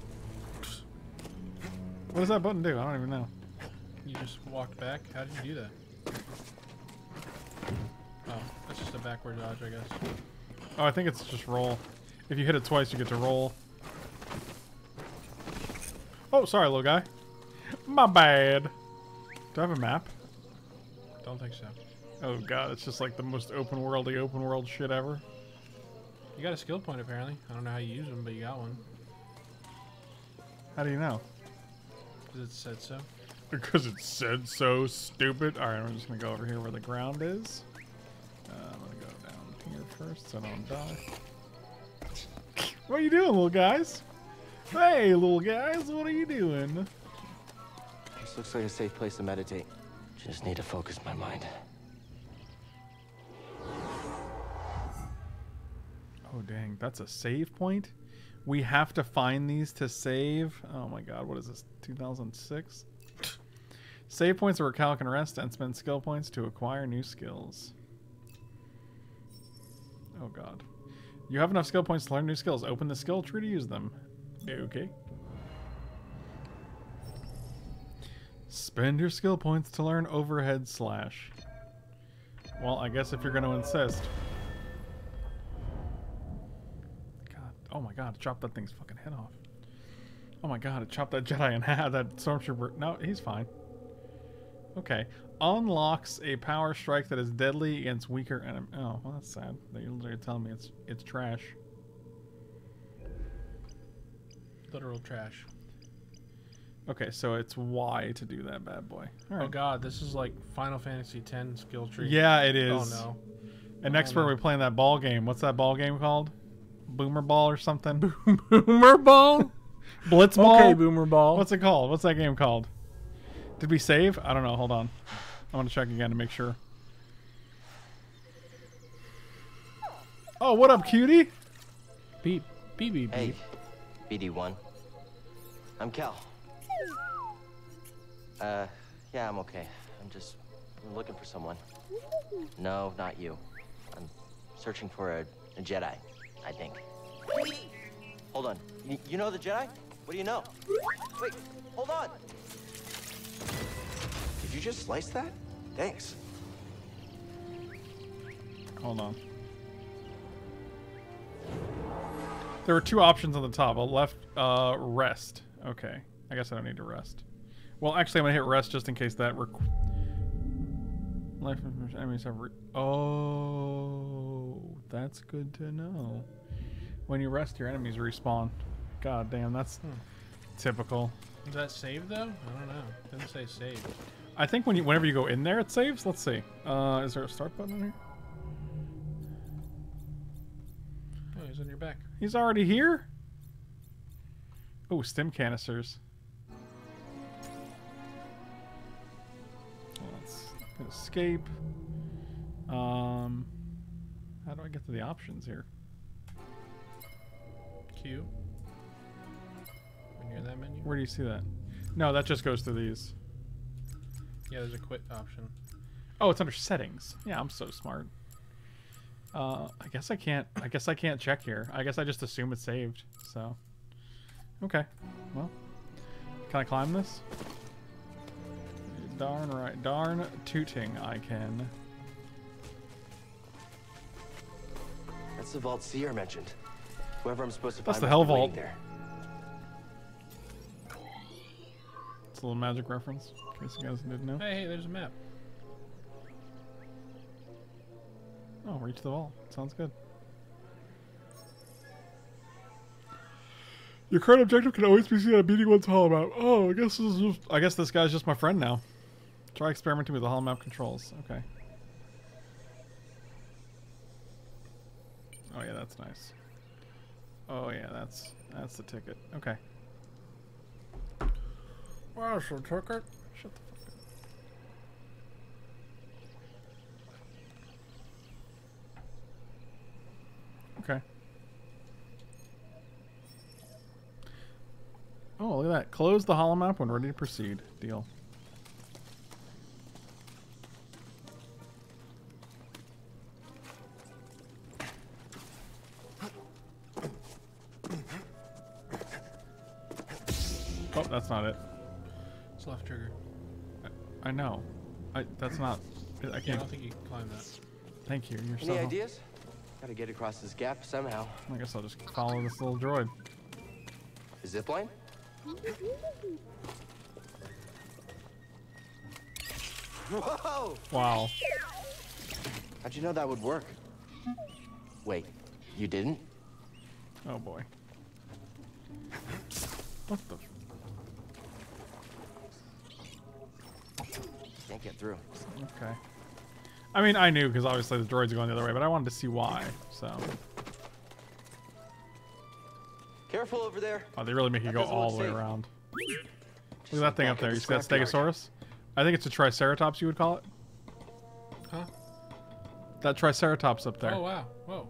What does that button do? I don't even know. You just walk back? How did you do that? Oh, that's just a backward dodge, I guess. Oh, I think it's just roll. If you hit it twice, you get to roll. Oh, sorry, little guy. My bad. Do I have a map? Don't think so. Oh, God, it's just like the most open world shit ever. You got a skill point, apparently. I don't know how you use them, but you got one. How do you know? Because it said so. Because it said so, stupid. All right, I'm just going to go over here where the ground is. I'm going to go down here first so I don't die. What are you doing, little guys? Hey, little guys, what are you doing? This looks like a safe place to meditate. Just need to focus my mind. Oh, dang, that's a save point? We have to find these to save? Oh, my God, what is this, 2006? Save points are where Cal can rest and spend skill points to acquire new skills. Oh, God. You have enough skill points to learn new skills. Open the skill tree to use them. Okay. Spend your skill points to learn overhead slash. Well, I guess if you're going to insist. God. Oh, my God. It chopped that thing's fucking head off. Oh, my God. It chopped that Jedi in half. That stormtrooper. No, he's fine. Okay. Unlocks a power strike that is deadly against weaker enemies. Oh, well, that's sad. They're literally telling me it's trash. Literal trash. Okay, so it's Y to do that bad boy. All right. Oh, God. This is like Final Fantasy X skill tree. Yeah, it is. Oh, no. And next we're playing that ball game. What's that ball game called? Boomer Ball or something? Boomer Ball? Blitz Ball? Okay, Boomer Ball. What's it called? What's that game called? Did we save? I don't know. Hold on. I want to check again to make sure. Oh, what up, cutie? Beep, beep, beep, beep. Hey, BD-1. I'm Cal. Yeah, I'm okay. I'm just looking for someone. No, not you. I'm searching for a Jedi, I think. Hold on. You know the Jedi? What do you know? Wait, hold on. Did you just slice that? Thanks. Hold on. There were two options on the top. I left, rest. Okay. I guess I don't need to rest. Well, actually, I'm going to hit rest just in case that... Life enemies have... Oh, that's good to know. When you rest, your enemies respawn. God damn, that's typical. Is that saved, though? I don't know. It doesn't say saved. I think when you, whenever you go in there, it saves. Let's see. Is there a start button on here? Oh, he's on your back. He's already here? Oh, stim canisters. Escape. How do I get to the options here? Q. When you're in that menu. Where do you see that? No, that just goes to these. Yeah, there's a quit option. Oh, it's under settings. Yeah, I'm so smart. I guess I can't check here. I guess I just assume it's saved. So. Okay. Well. Can I climb this? Darn right. Darn tooting I can. That's the vault Seer mentioned. Whoever I'm supposed to find. That's the Hell Vault. There. It's a little magic reference, in case you guys didn't know. Hey, there's a map. Oh, reach the vault. Sounds good. Your current objective can always be seen on a BD-1's hall map. Oh, I guess this guy's just my friend now. Try experimenting with the hallmap controls. Okay. Oh yeah, that's nice. Oh yeah, that's the ticket. Okay. Well, that's the ticket. Shut the fuck up. Okay. Oh, look at that. Close the holomap when ready to proceed. Deal. Oh, that's not it. It's left trigger. I know. That's not. I can't. Yeah, I don't think you can climb that. Thank you. You're so. Any ideas? Gotta get across this gap somehow. I guess I'll just follow this little droid. A zip line? Whoa! Wow. How'd you know that would work? Wait, You didn't? Oh boy. What the? Can't get through. Okay. I mean, I knew because obviously the droids are going the other way, but I wanted to see why. So. Careful over there. Oh, they really make you go all the way around. Look at that thing up there. You see that Stegosaurus? I think it's a Triceratops, you would call it. Huh? That Triceratops up there. Oh, wow. Whoa.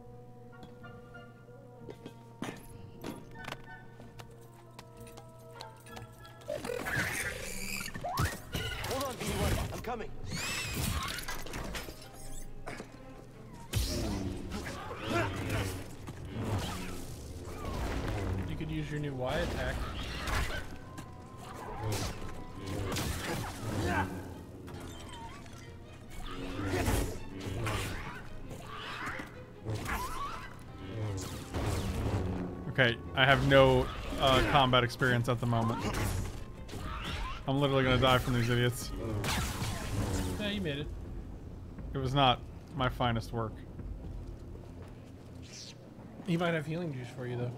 Hold on, BD-1. I'm coming. You could use your new Y attack. Okay, I have no combat experience at the moment. I'm literally gonna die from these idiots. Yeah, you made it. It was not my finest work. He might have healing juice for you though.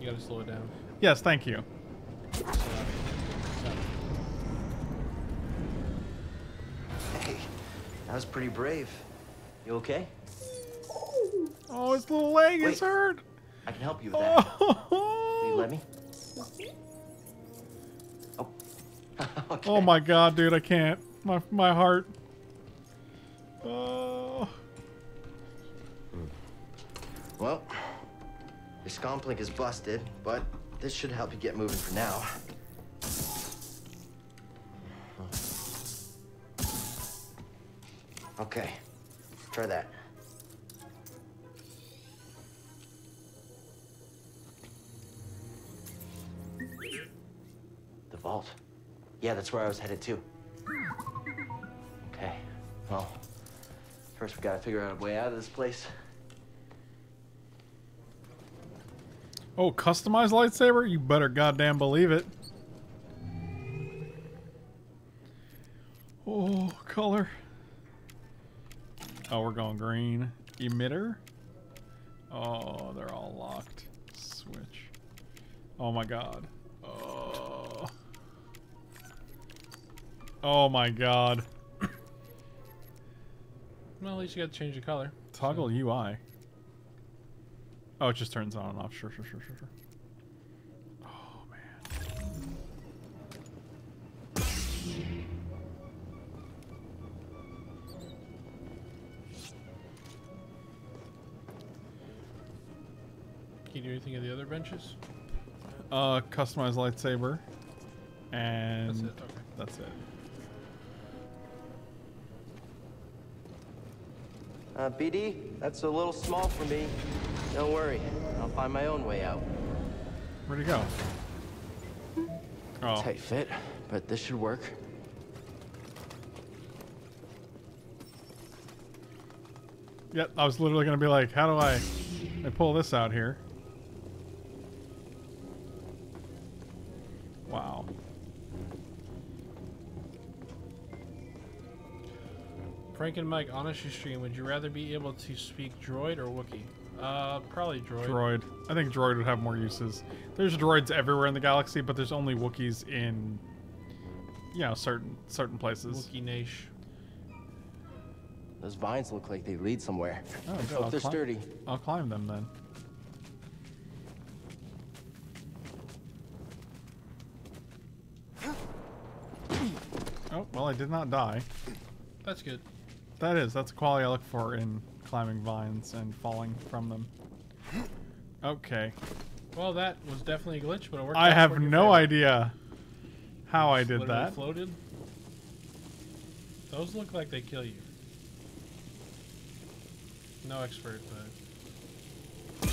You gotta slow it down. Yes, thank you. Hey, that was pretty brave. You okay? Oh, his little leg is hurt. I can help you with that. Will you let me? Oh. Okay. Oh my god, dude, I can't. My heart. Oh. Well, your scomplink is busted, but this should help you get moving for now. Okay, try that. Vault. Yeah, that's where I was headed too. Okay, well, first we gotta figure out a way out of this place. Oh, customized lightsaber? You better goddamn believe it. Oh, color. Oh, we're going green. Emitter? Oh, they're all locked. Switch. Oh my god. Oh. Oh my god. Well, at least you gotta change the color. Toggle so. UI. Oh, it just turns on and off. Sure. Oh man. Can you do anything at the other benches? Customized lightsaber. And that's it. Okay. That's it. BD, that's a little small for me. Don't worry, I'll find my own way out. Where'd he go? Oh. Tight fit, but this should work. Yep, I was literally gonna be like, how do I pull this out here? Wow. Frank and Mike, honesty stream, would you rather be able to speak droid or Wookiee? Probably droid. Droid. I think droid would have more uses. There's droids everywhere in the galaxy, but there's only Wookiees in, you know, certain places. Wookiee niche. Those vines look like they lead somewhere. Oh, I hope they're sturdy. I'll climb them then. Oh, well, I did not die. That's good. That is. That's a quality I look for in climbing vines and falling from them. Okay. Well, that was definitely a glitch, but it worked. I have no idea how I did that. Floated. Those look like they kill you. No expert, but.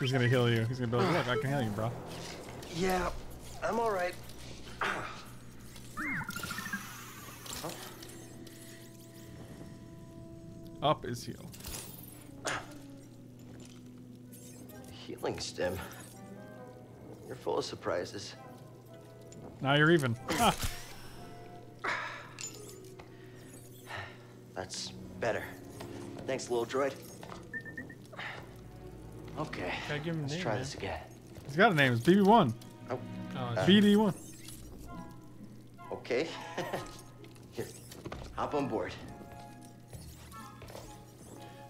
He's gonna heal you. He's gonna be like, look, I can heal you, bro. Yeah, I'm alright. Huh? Up is heal. Healing stem. You're full of surprises. Now you're even. Ah. That's better. Thanks, little droid. Okay. Give him Let's name, try man. This again. He's got a name. It's BB-1. Oh. It's BD-1. Okay. Here, hop on board.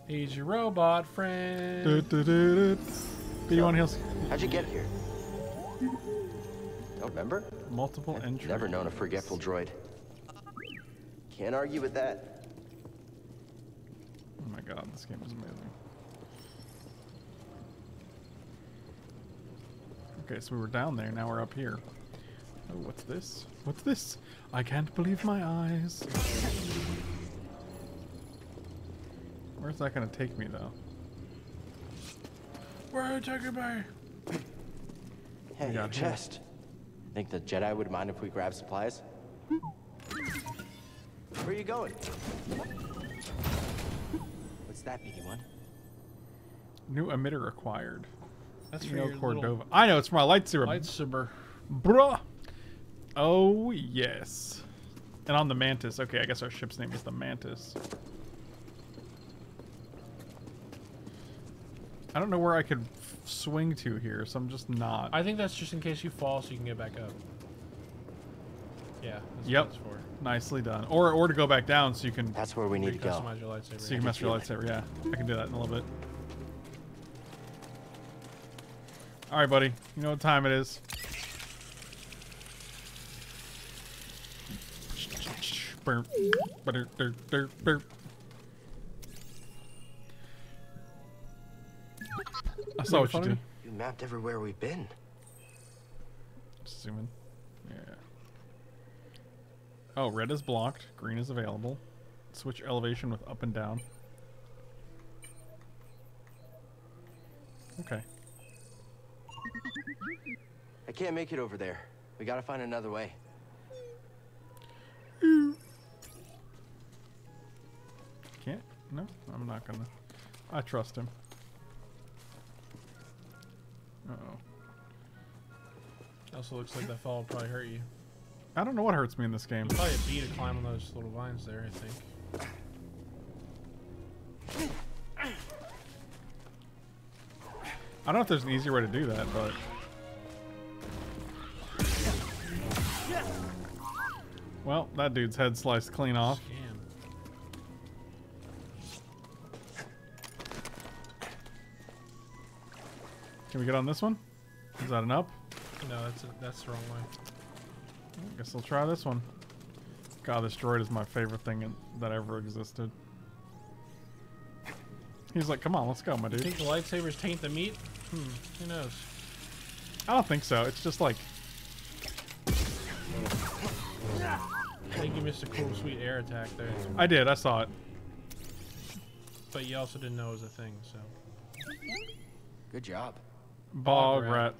He's your robot friend. Do, do, do, do. BD-1 heals. How'd you get here? Don't remember? Multiple entries. Never known a forgetful droid. Can't argue with that. Oh my god, this game is amazing. Okay, so we were down there, now we're up here. Oh, what's this? What's this? I can't believe my eyes. Where's that gonna take me, though? Where are you taking me? Hey, your chest. Think the Jedi would mind if we grab supplies? Where are you going? What's that, BD-1? New emitter acquired. That's Eno Cordova. I know, it's my lightsaber. Lightsaber. Bruh. Oh, yes. And on the Mantis. Okay, I guess our ship's name is the Mantis. I don't know where I could swing to here, so I'm just not. I think that's just in case you fall so you can get back up. Yeah. That's yep. What for. Nicely done. Or to go back down so you can. That's where we need to go. Customize your lightsaber. So you can mess your lightsaber, yeah. I can do that in a little bit. All right, buddy. You know what time it is. I saw what you did. You mapped everywhere we've been. Zoom in. Yeah. Oh, red is blocked. Green is available. Switch elevation with up and down. Okay. I can't make it over there. We gotta find another way. Can't? No, I'm not gonna. I trust him. Uh-oh. Also looks like that fall will probably hurt you. I don't know what hurts me in this game. It's probably a bee to climb on those little vines there, I think. I don't know if there's an easier way to do that, but... Well, that dude's head sliced clean off. Can we get on this one? Is that an up? No, that's the wrong way. I guess I'll try this one. God, this droid is my favorite thing that ever existed. He's like, come on, let's go, my dude. You think the lightsabers taint the meat? Who knows? I don't think so. It's just like... I think you missed a cool, sweet air attack there. I did. I saw it. But you also didn't know it was a thing, so... Good job. Bog rat.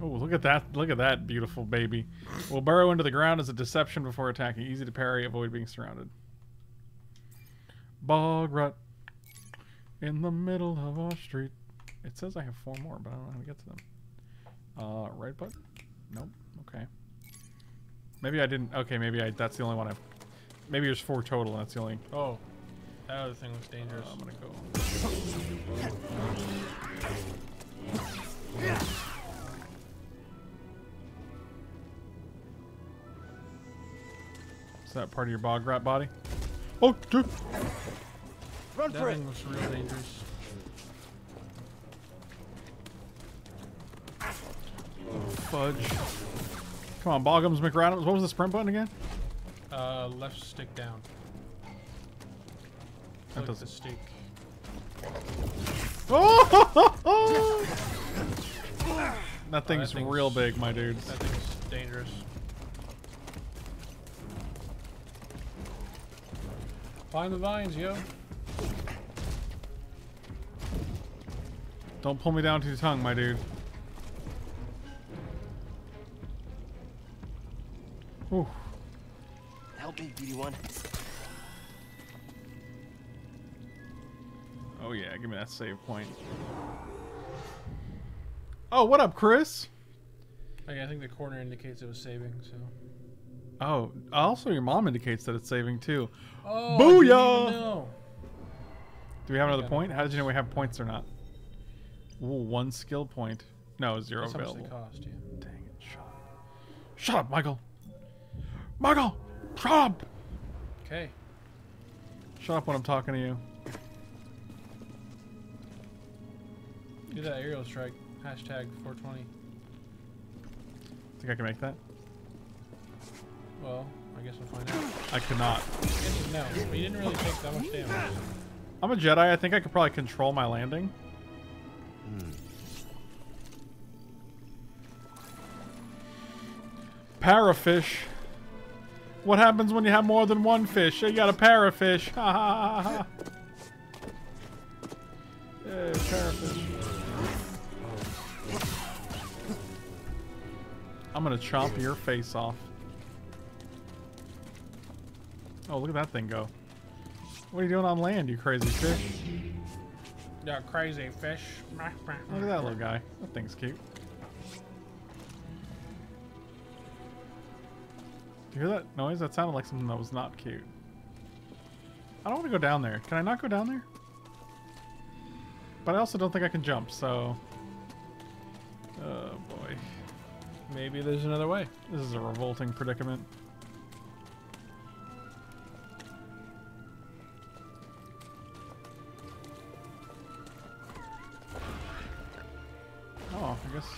Oh, look at that. Look at that beautiful baby. Will burrow into the ground as a deception before attacking. Easy to parry. Avoid being surrounded. Bog rat. In the middle of our street. It says I have 4 more, but I don't know how to get to them. Right button? Nope. Okay. Maybe I didn't. Okay, maybe that's the only one I've. Maybe there's 4 total, and that's the only. Oh. That other thing looks dangerous. I'm gonna go. Is that part of your bog rat body? Oh, dude! Run for it! That thing looks real dangerous. Fudge. Come on, Boggums McRadams. What was the sprint button again? Left stick down. That doesn't stick. Oh! That thing's real big, my dude. That thing's dangerous. Climb the vines, yo. Don't pull me down to your tongue, my dude. Ooh. Help me, BD-1. Oh yeah, give me that save point. Oh, what up, Chris? Okay, I think the corner indicates it was saving, so. Oh, also your mom indicates that it's saving too. Oh, booyah! Do we have another point? How did you know we have points or not? Ooh, one skill point. No, zero that's available. How much they cost, yeah. Dang it! Shut up! Shut up, Michael! Michael! Shut up! Okay. Shut up when I'm talking to you. Do that aerial strike. Hashtag 420. Think I can make that? Well, I guess we'll find out. I could not. No, but you didn't really take that much damage. I'm a Jedi. I think I could probably control my landing. Hmm. Parafish. What happens when you have more than one fish? You got a parafish. Ha ha ha. Hey, parafish. I'm gonna chomp your face off. Oh, look at that thing go. What are you doing on land, you crazy fish? Yeah, crazy fish. Look at that little guy. That thing's cute. Do you hear that noise? That sounded like something that was not cute. I don't want to go down there. Can I not go down there? But I also don't think I can jump, so... Oh, boy. Maybe there's another way. This is a revolting predicament. Oh, I guess.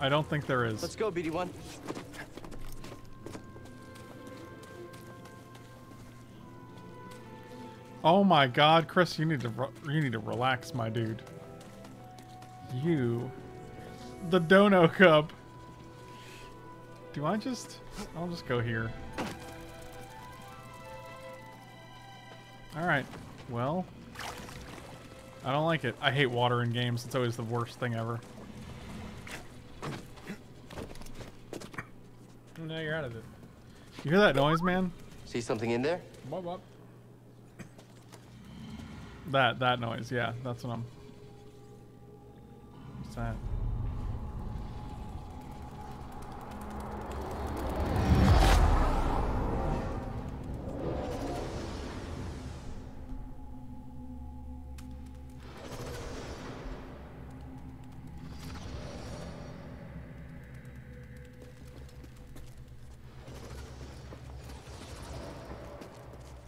I don't think there is. Let's go, BD-1. Oh my God, Chris, you need to relax, my dude. You, the Dono Cup. Do I just? I'll just go here. All right. Well, I don't like it. I hate water in games. It's always the worst thing ever. Now you're out of it. You hear that noise, man? See something in there? Bop, bop. That noise, yeah, that's what I'm. What's that?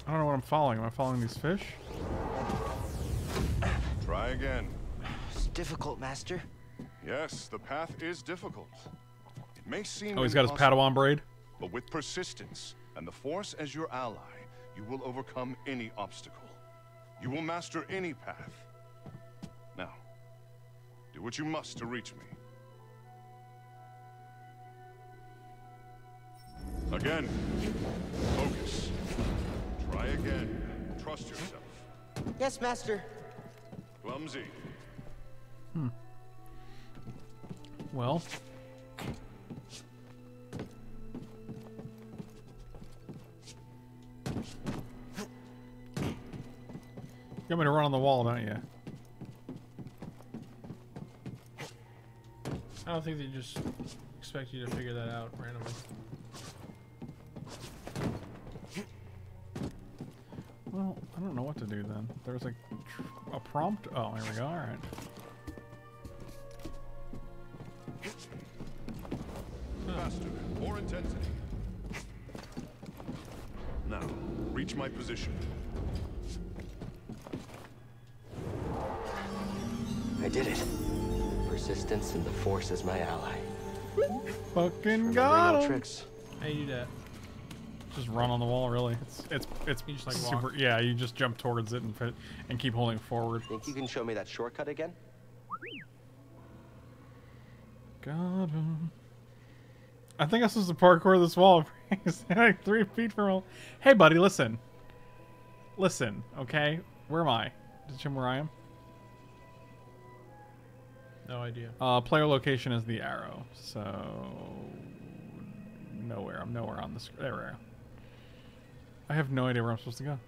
I don't know what I'm following. Am I following these fish? Try again. It's difficult, Master. Yes, the path is difficult. It may seem oh, he's got his Padawan braid. But with persistence and the Force as your ally, you will overcome any obstacle. You will master any path. Now, do what you must to reach me. Again. Focus. Try again. Trust yourself. Yes, Master. Clumsy. Hmm. Well. You want me to run on the wall, don't you? I don't think they just expect you to figure that out randomly. Well, I don't know what to do then. There was like a prompt. Oh, here we go. All right. Faster, more intensity. Now, reach my position. I did it. Persistence and the Force is my ally. Fucking got him. I do that. Just run on the wall, really. It's just like super. Walk. Yeah, you just jump towards it and keep holding forward. Think you can show me that shortcut again? Got him. I think this is the parkour of this wall. Like 3 feet from all. Hey, buddy, listen. Listen, okay? Where am I? Did you know where I am? No idea. Player location is the arrow. So nowhere. I'm nowhere on the screen. There we are. I have no idea where I'm supposed to go.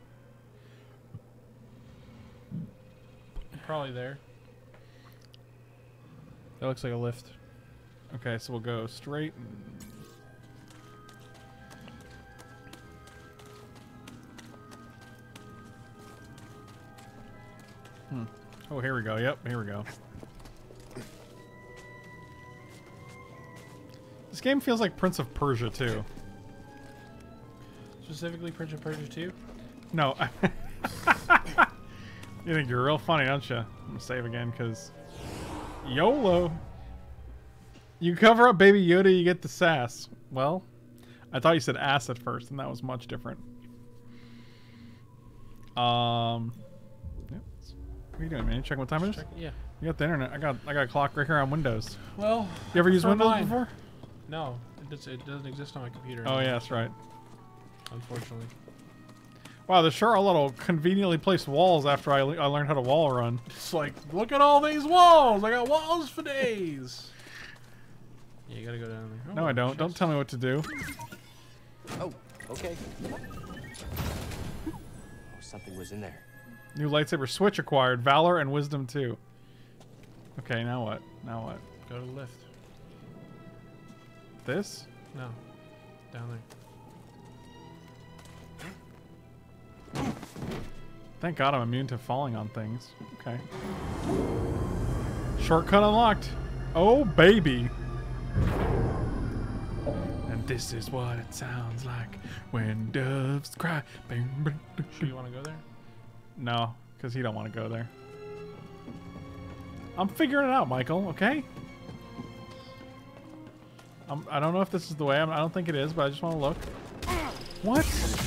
Probably there. That looks like a lift. Okay, so we'll go straight. Hmm. Oh, here we go. Yep, here we go. This game feels like Prince of Persia 2. Specifically Prince of Persia 2? No. You think you're real funny, aren't you? I'm gonna save again because YOLO. You cover up Baby Yoda, you get the sass. Well, I thought you said ass at first, and that was much different. Yep. What are you doing, man? You checking what time it is? Check, yeah. You got the internet. I got a clock right here on Windows. Well, you ever use Windows before? No, it doesn't exist on my computer. Oh yeah, that's right. Unfortunately. Wow, there's sure a lot of conveniently placed walls after I learned how to wall run. It's like, look at all these walls! I got walls for days! Yeah, you gotta go down there. Oh, no, I don't. Chest. Don't tell me what to do. Oh, okay. Oh, something was in there. New lightsaber switch acquired. Valor and Wisdom 2. Okay, now what? Now what? Go to the lift. This? No. Down there. Thank God I'm immune to falling on things. Okay. Shortcut unlocked. Oh, baby. And this is what it sounds like when doves cry. Do you want to go there? No, because he don't want to go there. I'm figuring it out, Michael, okay? I don't know if this is the way. I don't think it is, but I just want to look. What?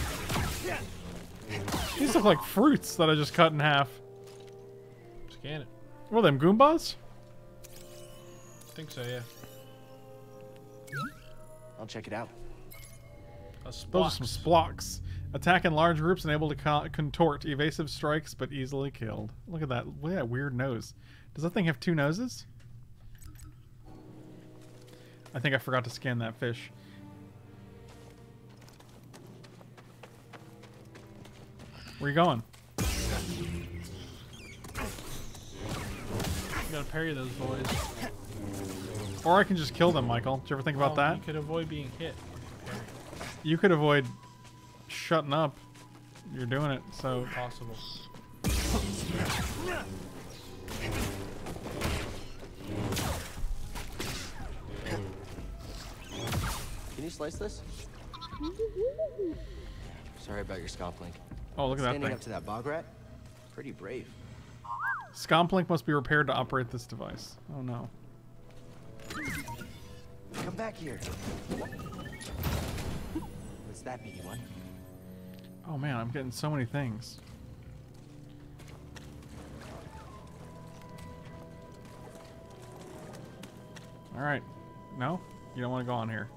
These look like fruits that I just cut in half. Scan it. Well, them Goombas? I think so, yeah. I'll check it out. Those are some splocks. Attack in large groups and able to contort. Evasive strikes, but easily killed. Look at that. Look at that weird nose. Does that thing have two noses? I think I forgot to scan that fish. Where you going? You gotta parry those boys. Or I can just kill them, Michael. Did you ever think about that? You could avoid being hit. You could avoid shutting up. You're doing it, so... Possible. Can you slice this? Sorry about your Scomplink. Oh, look at that thing. Standing up to that bog rat? Pretty brave. Scomplink must be repaired to operate this device. Oh, no. Come back here. What's that, BD-1? Oh, man, I'm getting so many things. All right. No? You don't want to go on here.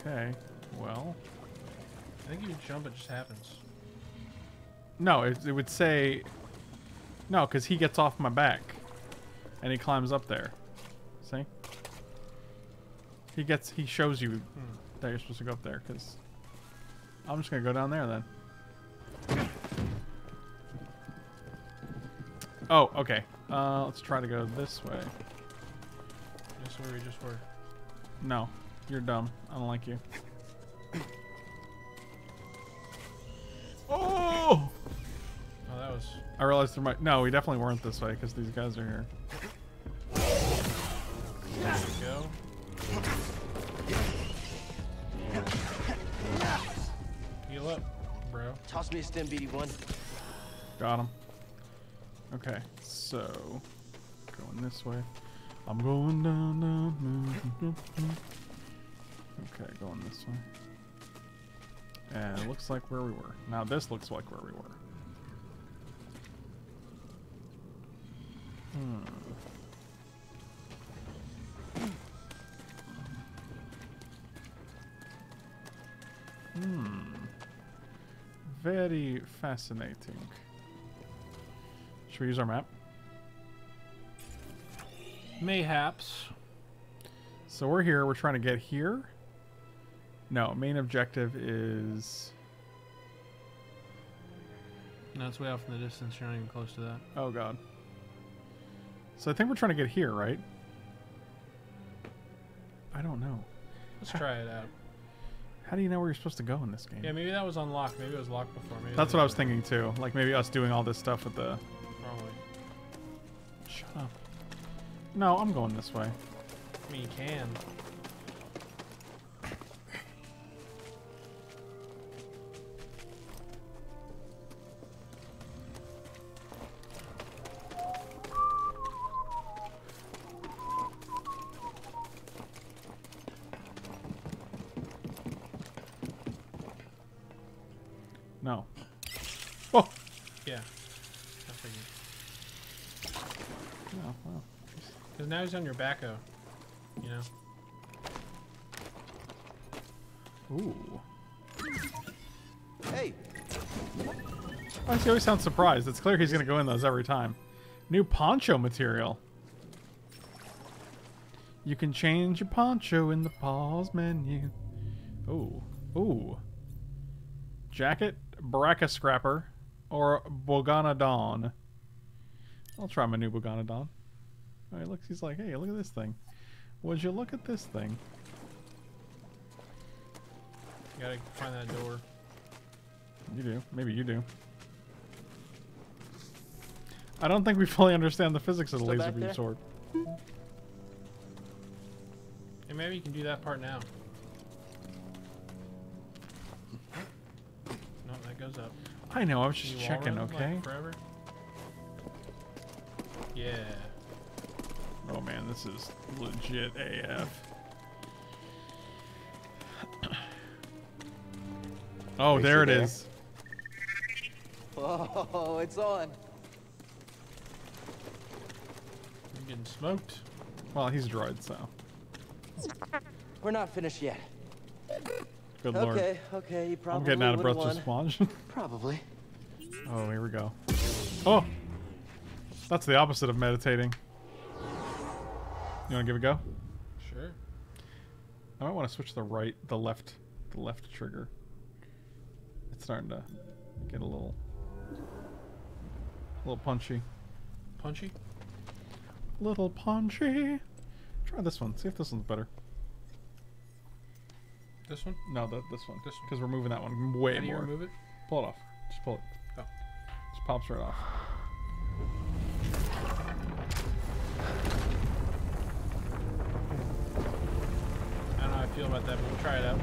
Okay. Well, I think you jump, it just happens. No, it would say... No, because he gets off my back. And he climbs up there. See? He shows you that you're supposed to go up there, because... I'm just going to go down there, then. Oh, okay. Let's try to go this way. That's where we just were. No, you're dumb. I don't like you. Oh! Oh, that was... I realized there might... No, we definitely weren't this way because these guys are here. There we go. Heal up, bro. Toss me a stim, BD-1. Got him. Okay, so... Going this way. I'm going down. Okay, going this way. And it looks like where we were. Now this looks like where we were. Very fascinating. Should we use our map? Mayhaps. So we're here. We're trying to get here. No, main objective is... No, it's way off in the distance. You're not even close to that. Oh, God. So I think we're trying to get here, right? I don't know. Let's try it out. How do you know where you're supposed to go in this game? Yeah, maybe that was unlocked. Maybe it was locked before. Maybe that's what I was thinking, too. Like, maybe us doing all this stuff with the... Probably. Shut up. No, I'm going this way. I mean, you can. No. Whoa! Yeah. I figured. Oh, wow. Because now he's on your backo. You know? Ooh. Hey! Why does he always sound surprised? It's clear he's gonna go in those every time. New poncho material. You can change your poncho in the pause menu. Ooh. Ooh. Jacket, Baraka Scrapper, or Boganodon. I'll try my new Boganodon. Oh, he looks, he's like, hey, look at this thing. Would you look at this thing? You gotta find that door. You do. Maybe you do. I don't think we fully understand the physics of the laser beam sword. And maybe you can do that part now. Goes up. I know, I was just checking, okay? Like, yeah. Oh man, this is legit AF. Oh, there it is. Oh, it's on. I'm getting smoked. Well, he's droid, so. We're not finished yet. Good lord. Okay, you probably I'm getting out of breath to sponge. Probably. Oh, here we go. Oh! That's the opposite of meditating. You wanna give it a go? Sure. I might want to switch the left trigger. It's starting to get a little punchy. Punchy? Little punchy. Try this one, see if this one's better. This one? No, this one. This one. Because we're moving that one way more. How do you remove it? Pull it off. Just pull it. Oh. Just pops right off. I don't know how I feel about that, but we'll try it out.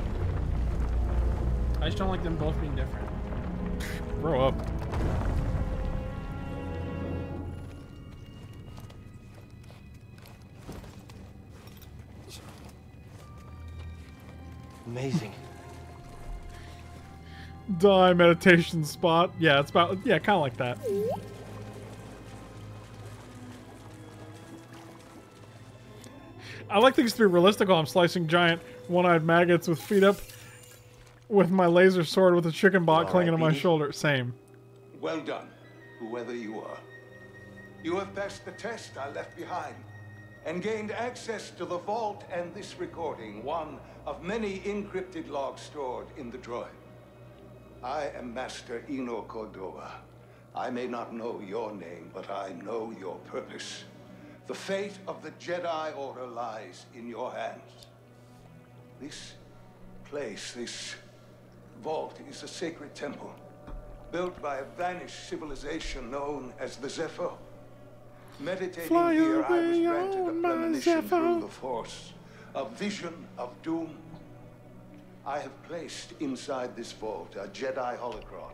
I just don't like them both being different. Grow up. Amazing. Die meditation spot. Yeah, it's about kind of like that. I like things to be realistic while I'm slicing giant one-eyed maggots with feet up, with my laser sword with a chicken bot clinging to my shoulder. Same. Well done, whoever you are. You have passed the test I left behind, and gained access to the vault and this recording, one of many encrypted logs stored in the droid. I am Master Eno Cordova. I may not know your name, but I know your purpose. The fate of the Jedi Order lies in your hands. This place, this vault, is a sacred temple, built by a vanished civilization known as the Zeffo. Meditating here, I was granted a premonition through the Force, a vision of doom. I have placed inside this vault a Jedi holocron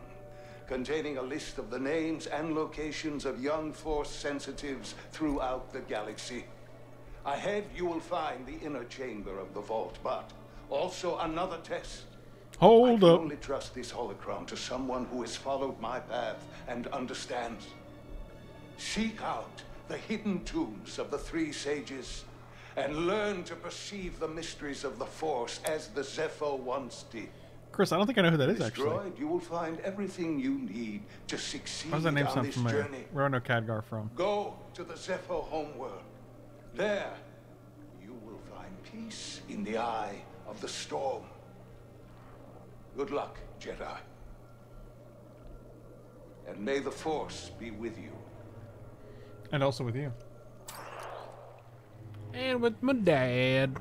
containing a list of the names and locations of young Force sensitives throughout the galaxy. Ahead, you will find the inner chamber of the vault, but also another test. Hold up. I can only trust this holocron to someone who has followed my path and understands. Seek out the hidden tombs of the three sages and learn to perceive the mysteries of the Force as the Zeffo once did. Chris, I don't think I know who that is, actually. Destroyed, you will find everything you need to succeed on this journey. How does that name sound familiar? Where I know Khadgar from. Go to the Zeffo homeworld. There, you will find peace in the eye of the storm. Good luck, Jedi. And may the Force be with you. And also with you. And with my dad.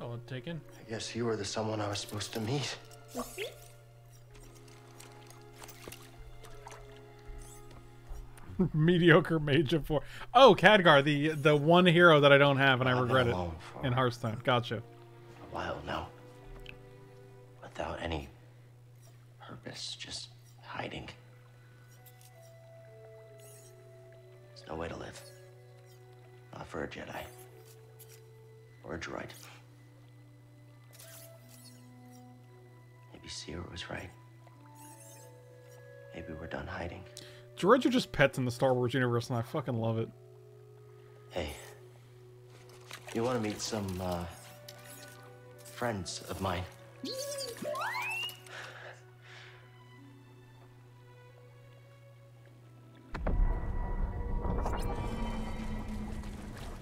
Oh, I'm taken. I guess you were the someone I was supposed to meet. Mediocre mage of four. Oh, Khadgar, the one hero that I don't have, and I regret it in Hearthstone. Gotcha. A while now. Without any purpose, just hiding. There's no way to live. Not for a Jedi. Or a droid. Maybe Seer was right. Maybe we're done hiding. Droids are just pets in the Star Wars universe, and I fucking love it. Hey. You want to meet some, friends of mine?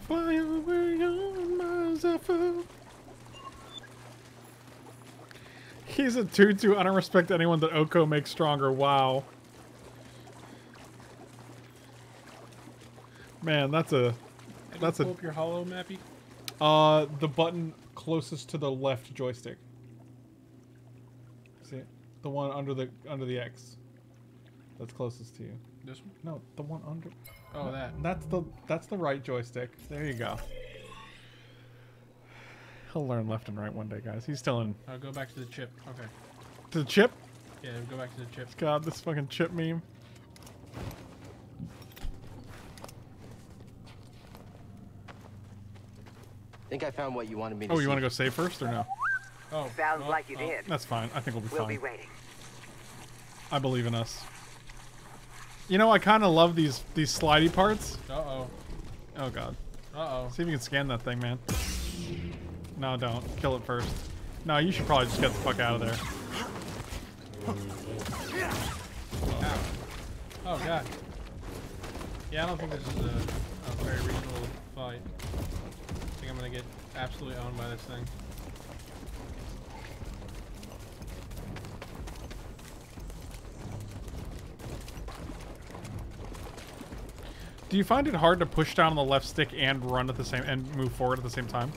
Fly away on my Zeffo. He's a tutu. I don't respect anyone that Oko makes stronger. Wow. Man, that's a. Pull up your holo mappy. The button closest to the left joystick. See, the one under the X. That's closest to you. This one? No, the one under. Oh, that. That's the right joystick. There you go. He'll learn left and right one day, guys. He's still in. I'll go back to the chip. Okay. To the chip? Yeah, go back to the chip. God, this fucking chip meme. I think I found what you wanted me to see. Oh, you want to go save first or no? Oh. Sounds like you did. That's fine. I think we'll be fine. We'll be waiting. I believe in us. You know, I kind of love these slidey parts. Uh-oh. Oh, God. Uh-oh. See if you can scan that thing, man. No, don't. Kill it first. No, you should probably just get the fuck out of there. Oh, oh God. Yeah, I don't think this is a very reasonable fight. I think I'm going to get absolutely owned by this thing. Do you find it hard to push down on the left stick and run at the same and move forward at the same time?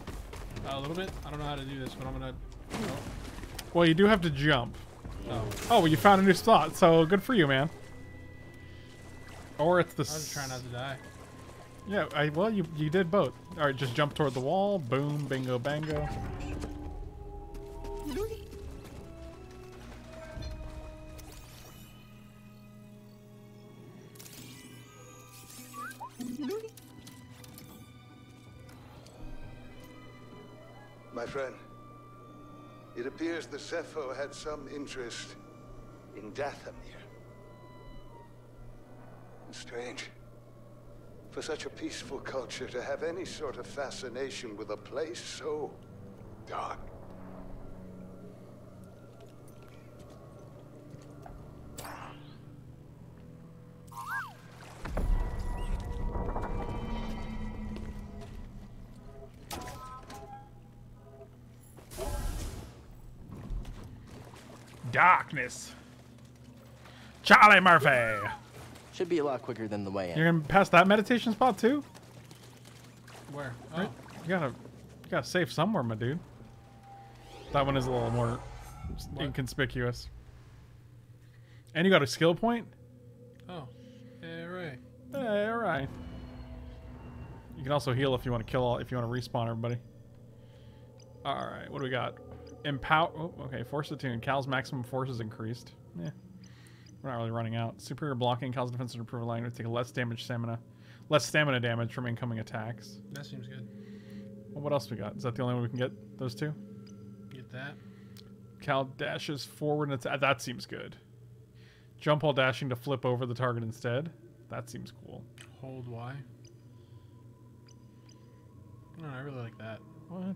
A little bit. I don't know how to do this, but I'm gonna. Oh. Well, you do have to jump. Oh. Oh, well, you found a new spot, so good for you, man. Or it's the. I was trying not to die. Yeah. Well, you did both. All right, just jump toward the wall. Boom, bingo, bango. My friend, it appears the Zeffo had some interest in Dathomir. It's strange for such a peaceful culture to have any sort of fascination with a place so dark. Darkness. Charlie Murphy. Should be a lot quicker than the way in. You're gonna pass that meditation spot too? Where? Oh. Right? You gotta save somewhere, my dude. That one is a little more inconspicuous. And you got a skill point? Oh. Alright. Alright. You can also heal if you want to respawn everybody. Alright, what do we got? Empower. Oh, okay. Force attuned. Cal's maximum force is increased. Yeah, we're not really running out. Superior blocking. Cal's defense and improve alignment. Take less stamina damage from incoming attacks. That seems good. Well, what else we got? Is that the only one we can get? Those two. Get that. Cal dashes forward. And that seems good. Jump while dashing to flip over the target instead. That seems cool. Hold Y. No, I really like that. What?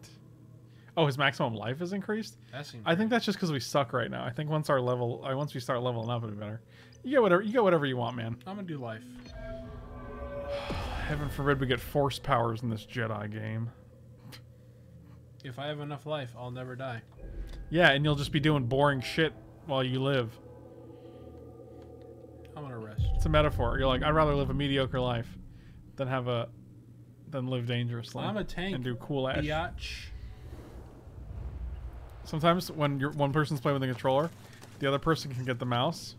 Oh, his maximum life is increased? That seems I think that's just because we suck right now. I think once our level, once we start leveling up, it'll be better. You get whatever you want, man. I'm gonna do life. Heaven forbid we get force powers in this Jedi game. if I have enough life, I'll never die. Yeah, and you'll just be doing boring shit while you live. I'm gonna rest. It's a metaphor. You're like, I'd rather live a mediocre life than have a live dangerously. I'm a tank and do cool ass. Biatch. Sometimes when you're one person's playing with the controller, the other person can get the mouse.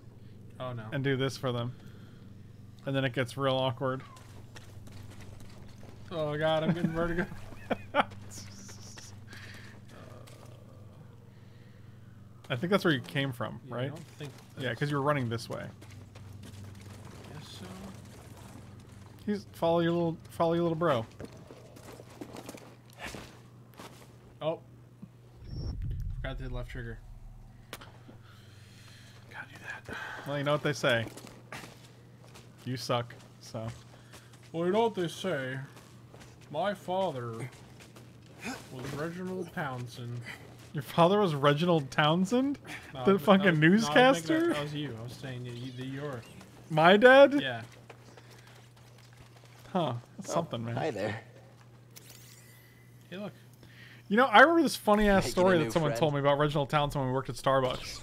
Oh no. And do this for them. And then it gets real awkward. Oh god, I'm getting vertigo. I think that's where you came from, yeah, right? I don't think that's... Yeah, because you were running this way. I guess so. He's follow your little bro. Oh, forgot the left trigger. Gotta do that. Well, you know what they say. You suck. So. Well, you know what they say. My father was Reginald Townsend. Your father was Reginald Townsend? No, the fucking newscaster? No, that was you. I was saying that you're... My dad? Yeah. Huh. That's something, man. Hi there. Hey, look. You know, I remember this funny-ass story that someone told me about Reginald Townsend when we worked at Starbucks.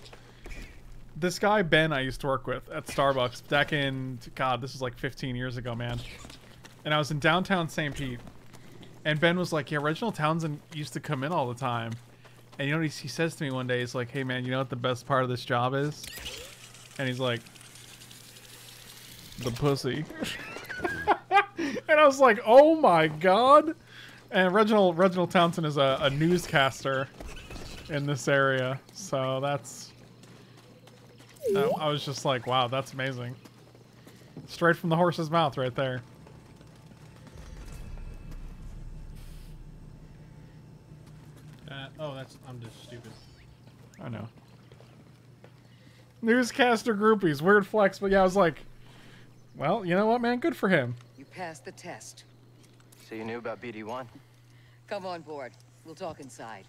This guy, Ben, I used to work with at Starbucks back in... God, this was like 15 years ago, man. And I was in downtown St. Pete. And Ben was like, yeah, Reginald Townsend used to come in all the time. And you know what he says to me one day? He's like, hey man, you know what the best part of this job is? And he's like, the pussy. And I was like, oh my god. And Reginald Townsend is a newscaster in this area. So that's... I was just like, wow, that's amazing. Straight from the horse's mouth right there. Oh, that's... I'm just stupid. I know. Newscaster groupies. Weird flex, but yeah, I was like, well, you know what, man? Good for him. You passed the test. So you knew about BD-1? Come on board. We'll talk inside.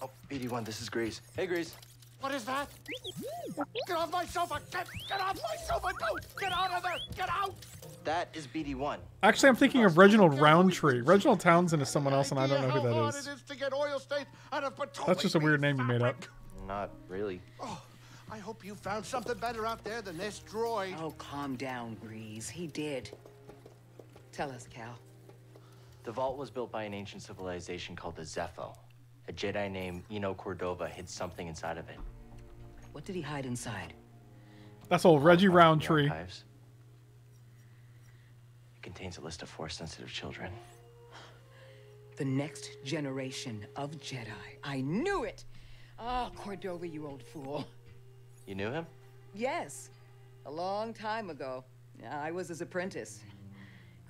Oh, BD-1, this is Greez. Hey, Greez. What is that? Get off my sofa! Get off my sofa! No! Get out of there! Get out! That is BD-1. Actually, I'm thinking of Reginald Roundtree. Reginald Townsend is someone else, and I don't know who that is. That's just a weird name you made up. Not really. Oh, I hope you found something better out there than this droid. Oh, calm down, Greez. He did. Tell us, Cal. The vault was built by an ancient civilization called the Zeffo. A Jedi named Eno Cordova hid something inside of it. What did he hide inside? That's old Reggie Roundtree. It contains a list of Force-sensitive children. The next generation of Jedi. I knew it! Ah, oh, Cordova, you old fool. You knew him? Yes. A long time ago. I was his apprentice.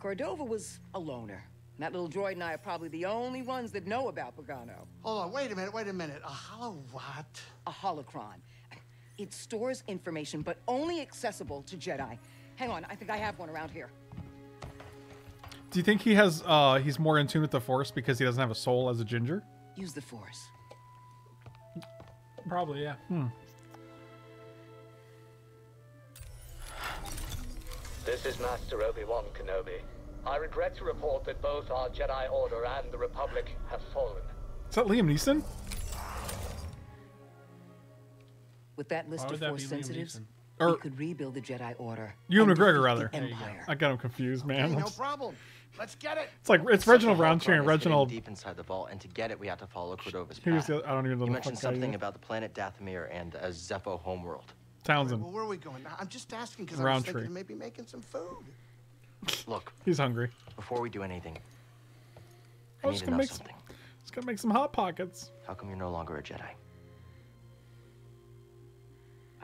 Cordova was a loner. That little droid and I are probably the only ones that know about Bogano. Hold on, wait a minute. A holo what? A holocron. It stores information, but only accessible to Jedi. Hang on, I think I have one around here. Do you think he has, he's more in tune with the Force because he doesn't have a soul as a ginger? Use the Force. Probably, yeah. Hmm. This is Master Obi-Wan Kenobi. I regret to report that both our Jedi Order and the Republic have fallen. Is that Liam Neeson? With that list of Force sensitives, we could rebuild the Jedi Order. Ewan McGregor, rather. Empire. I got him confused, man. Okay, no problem. Let's get it. It's like it's Reginald Roundtree and Reginald. Deep inside the vault, and to get it, we have to follow Cordova's path. I don't even know. You mentioned something about the planet Dathomir and a Zeffo homeworld. Townsend. Well, where are we going? I'm just asking because I'm thinking of maybe making some food. Look, he's hungry. Before we do anything, I need to make something. Just gonna make some hot pockets. How come you're no longer a Jedi?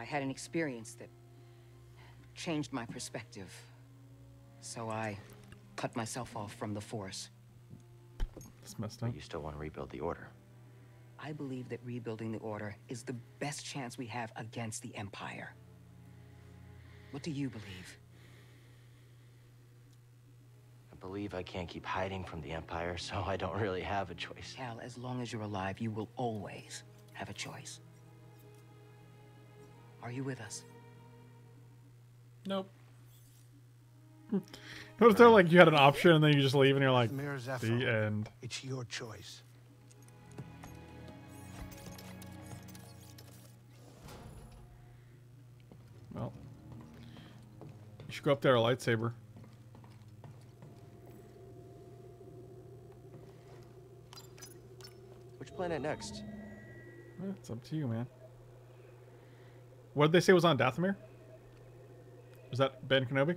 I had an experience that changed my perspective, so I cut myself off from the Force. That's messed up. But you still want to rebuild the Order? I believe that rebuilding the Order is the best chance we have against the Empire. What do you believe? I believe I can't keep hiding from the Empire, so I don't really have a choice. Cal, as long as you're alive, you will always have a choice. Are you with us? Nope. Notice there, like, you had an option and then you just leave and you're like, Zeffo, the end. It's your choice. Well, you should go up there a lightsaber. Which planet next? It's up to you, man. What did they say was on Dathomir? Was that Ben Kenobi?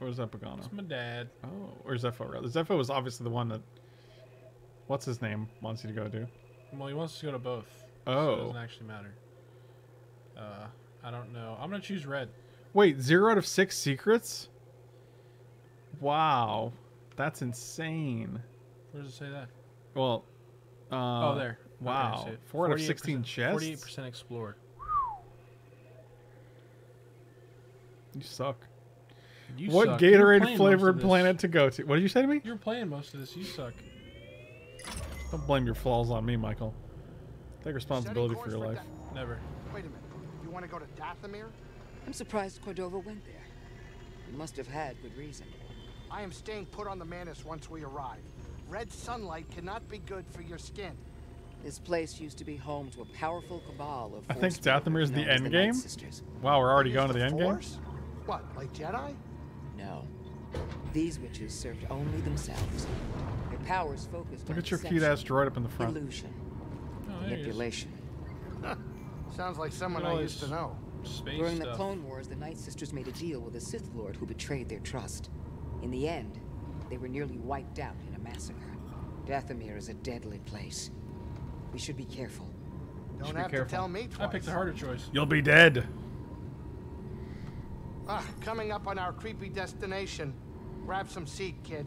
Or is that Bogano? It's my dad. Oh, or Zeffo. Rather. Zeffo was obviously the one that... What's his name? Wants you to go to? Well, he wants to go to both. Oh. So it doesn't actually matter. I don't know. I'm going to choose red. Wait, 0 out of 6 secrets? Wow. That's insane. Where does it say that? Well... oh, there. Wow. Okay, 4 out of 16 chests? 48% explored. You suck. You what suck. Gatorade flavored planet to go to? What did you say to me? You're playing most of this. You suck. Don't blame your flaws on me, Michael. Take responsibility for your life. Never. Wait a minute. You want to go to Dathomir? I'm surprised Cordova went there. He must have had good reason. I am staying put on the Mantis once we arrive. Red sunlight cannot be good for your skin. This place used to be home to a powerful cabal of. I think Dathomir is the end game. Wow, we're already going to the end game. What, like Jedi? No. These witches served only themselves. Their powers focused on. Look at your cute ass droid up in the front. Illusion. Oh, manipulation. Sounds like someone I used to know. During the Clone Wars, the Night Sisters made a deal with a Sith Lord who betrayed their trust. In the end, they were nearly wiped out in a massacre. Dathomir is a deadly place. We should be careful. Don't have to tell me twice. I picked the harder choice. You'll be dead. Ah, coming up on our creepy destination. Grab some seat, kid.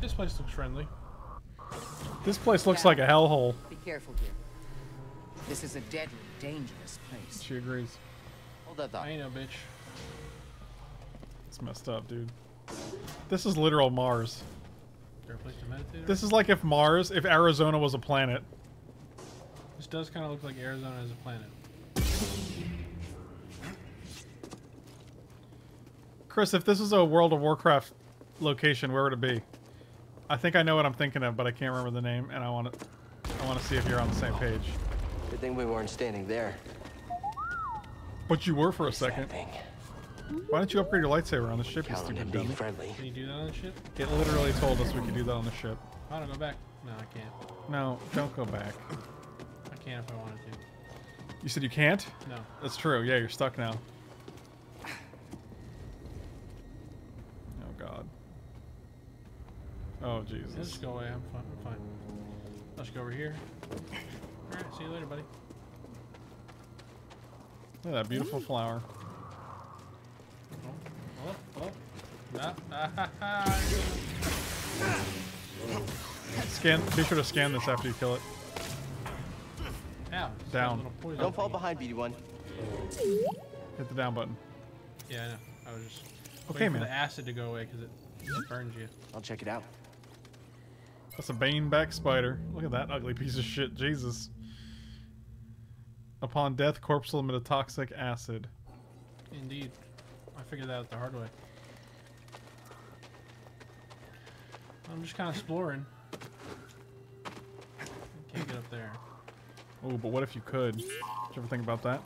This place looks friendly. This place looks like a hellhole. Be careful here. This is a deadly, dangerous place. She agrees. Hold that thought. I know, bitch. It's messed up, dude. This is literal Mars. Fair place to meditate. This is like if Mars, if Arizona was a planet. This does kind of look like Arizona is a planet. Chris, if this is a World of Warcraft location, where would it be? I think I know what I'm thinking of, but I can't remember the name, and I want to see if you're on the same page. Good thing we weren't standing there. But you were for a second. Why don't you upgrade your lightsaber on the ship, you stupid dummy? Can you do that on the ship? It literally told us we could do that on the ship. I don't go back. No, I can't. No, don't go back. I can if I wanted to. You said you can't? No. That's true. Yeah, you're stuck now. Oh, Jesus. Yeah, just go away. I'm fine. I'm fine. Let's go over here. All right. See you later, buddy. Look at that beautiful flower. Oh, oh, oh. Ah. Scan. Be sure to scan this after you kill it. Ow. Down. Don't fall behind, BD-1. Hit the down button. Yeah, I know. I was just waiting for the acid to go away because it burns you. I'll check it out. That's a Baneback spider. Look at that ugly piece of shit. Jesus. Upon death, corpse will emit a toxic acid. Indeed. I figured that out the hard way. I'm just kind of exploring. Can't get up there. Oh, but what if you could? Did you ever think about that?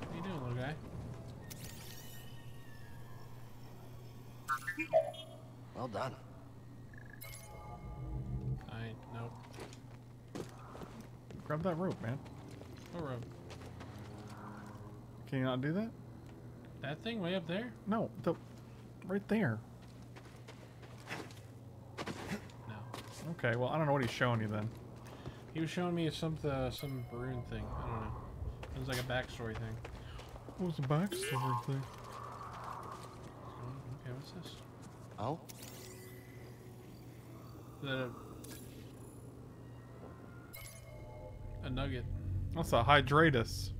What are you doing, little guy? Well done. Nope. Grab that rope, man. What rope? Can you not do that? That thing way up there? No, right there. No. Okay, well I don't know what he's showing you then. He was showing me some maroon thing. I don't know. It was like a backstory thing. What was the backstory thing? Okay, what's this? Oh. that a nugget? That's a Hydratus.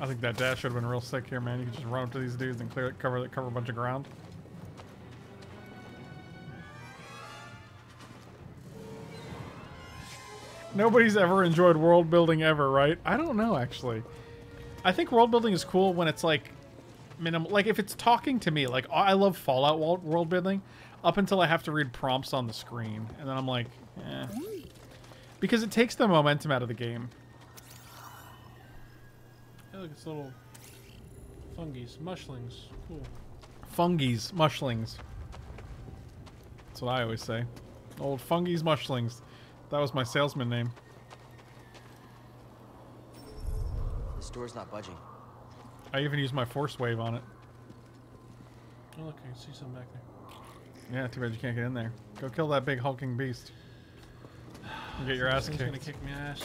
I think that dash should have been real sick here, man. You could just run up to these dudes and clear it, cover a bunch of ground. Nobody's ever enjoyed world building ever, right? I don't know, actually. I think world building is cool when it's like minimal. Like if it's talking to me, like I love Fallout world building up until I have to read prompts on the screen, and then I'm like, eh. Because it takes the momentum out of the game. Yeah, look, it's little fungies, mushlings. Cool. Fungies, mushlings. That's what I always say. Old fungies, mushlings. That was my salesman name. This door's not budging. I even used my force wave on it. Oh, look, I can see something back there. Yeah, too bad you can't get in there. Go kill that big hulking beast. And get your ass kicked. He's gonna kick me ass.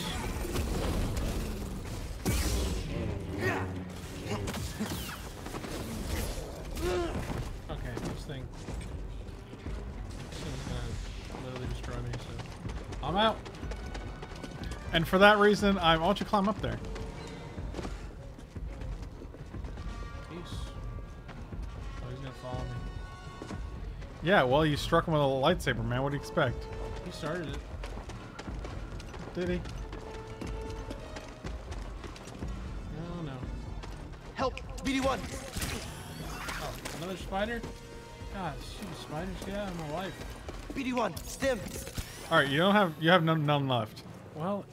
Okay, this thing. This thing's gonna literally destroy me, so I'm out. And for that reason, why don't you climb up there? Peace. Oh, he's gonna follow me. Yeah, well, you struck him with a lightsaber, man. What do you expect? He started it. Did he? No, no. Help! BD-1! Oh, another spider? God, shoot, spiders, get out of my life. BD-1, stim! Alright, you have none left. Well,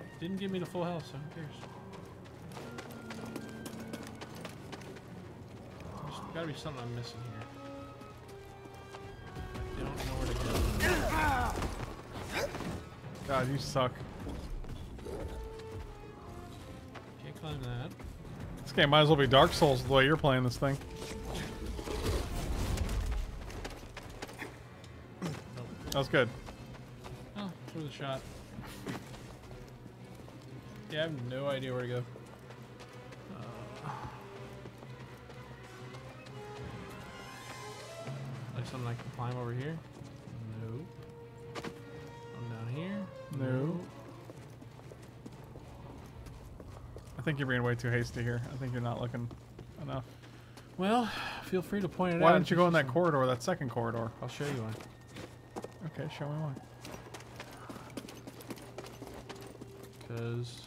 it didn't give me the full health, so who cares? There's gotta be something I'm missing here. They don't know where to go. God, you suck. Can't climb that. This game might as well be Dark Souls the way you're playing this thing. Nope. That was good. Oh, through the shot. Yeah, I have no idea where to go. Like something I can climb over here? Nope. I'm down here. No. I think you're being way too hasty here. I think you're not looking enough. Well, feel free to point it out. Why don't you go in that corridor, that second corridor? I'll show you one. Okay, show me one. Because...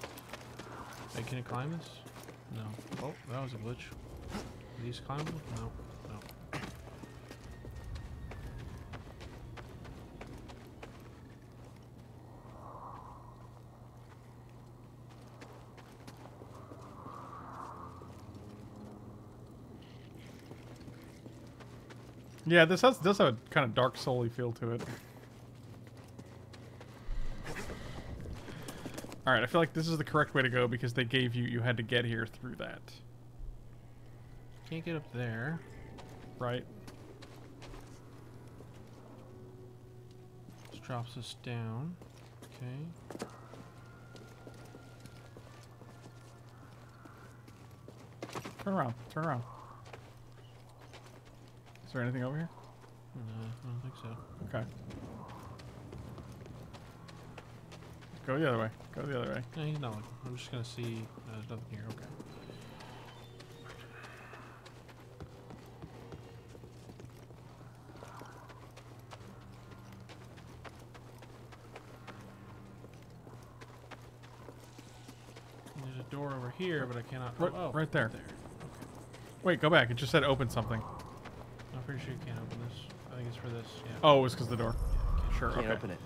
Hey, can it climb this? No. Oh, that was a glitch. Are these climbable? No. Yeah, this does have a kind of Dark Soul-y feel to it. Alright, I feel like this is the correct way to go because they gave you... You had to get here through that. Can't get up there. Right. This drops us down. Okay. Turn around. Turn around. Is there anything over here? No, I don't think so. Okay. Go the other way. Go the other way. No, he's not looking. I'm just gonna see there's nothing here. Okay. And there's a door over here, but I cannot. Oh, right there. There. Okay. Wait, go back. It just said open something. I'm pretty sure you can't open this. I think it's for this. Yeah. Oh, it was because of the door. Yeah, sure, can't okay. Open it.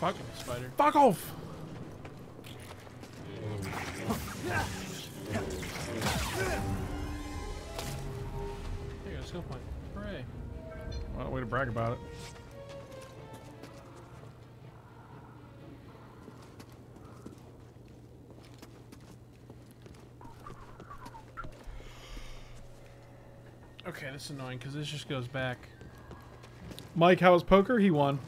Fuck off, spider. Fuck off! There you go, skill point. Hooray. Well, way to brag about it. Okay, that's annoying because this just goes back. Mike, how was poker? He won.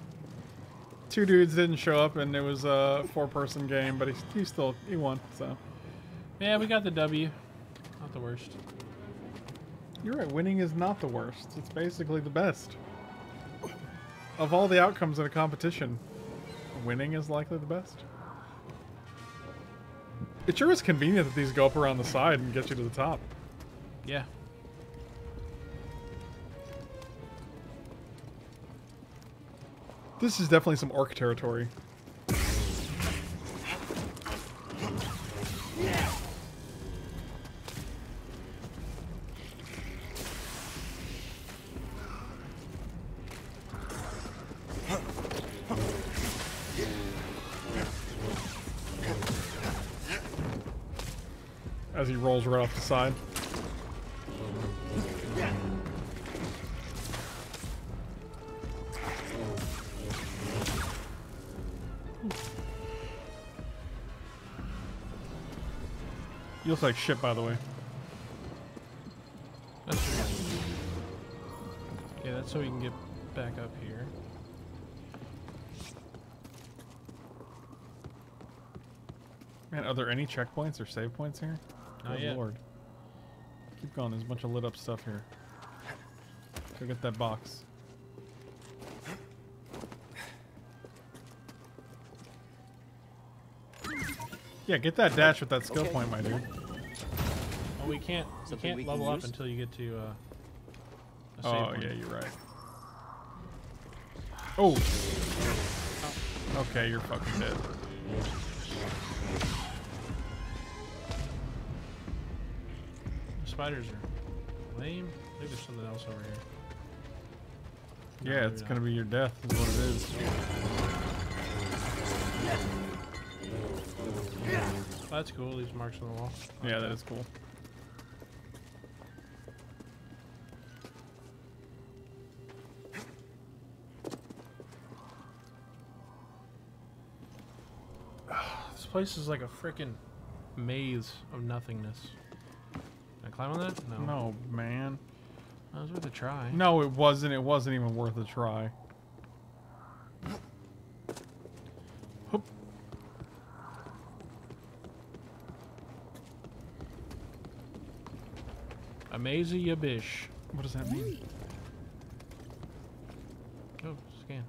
Two dudes didn't show up, and it was a four-person game, but he won. So yeah, we got the W. Not the worst. You're right. Winning is not the worst. It's basically the best. Of all the outcomes in a competition, winning is likely the best. It sure is convenient that these go up around the side and get you to the top. Yeah. This is definitely some orc territory. As he rolls right off the side. You look like shit, by the way. That's true. Okay, that's so we can get back up here. Man, are there any checkpoints or save points here? Not yet. Lord. Keep going, there's a bunch of lit up stuff here. Go get that box. Yeah, get that dash with that skill point, my dude. Well, we can't level up until you get to a save point. Yeah, you're right. Oh! Okay, you're fucking dead. Spiders are lame. I think there's something else over here. Yeah, it's gonna be your death is what it is. Oh, that's cool, these marks on the wall. Yeah, that is cool. This place is like a frickin' maze of nothingness. Climb on that? No. No, man. That was worth a try. No, it wasn't. It wasn't even worth a try. Hoop. Amazy ya bish. What does that mean? Oh, scan.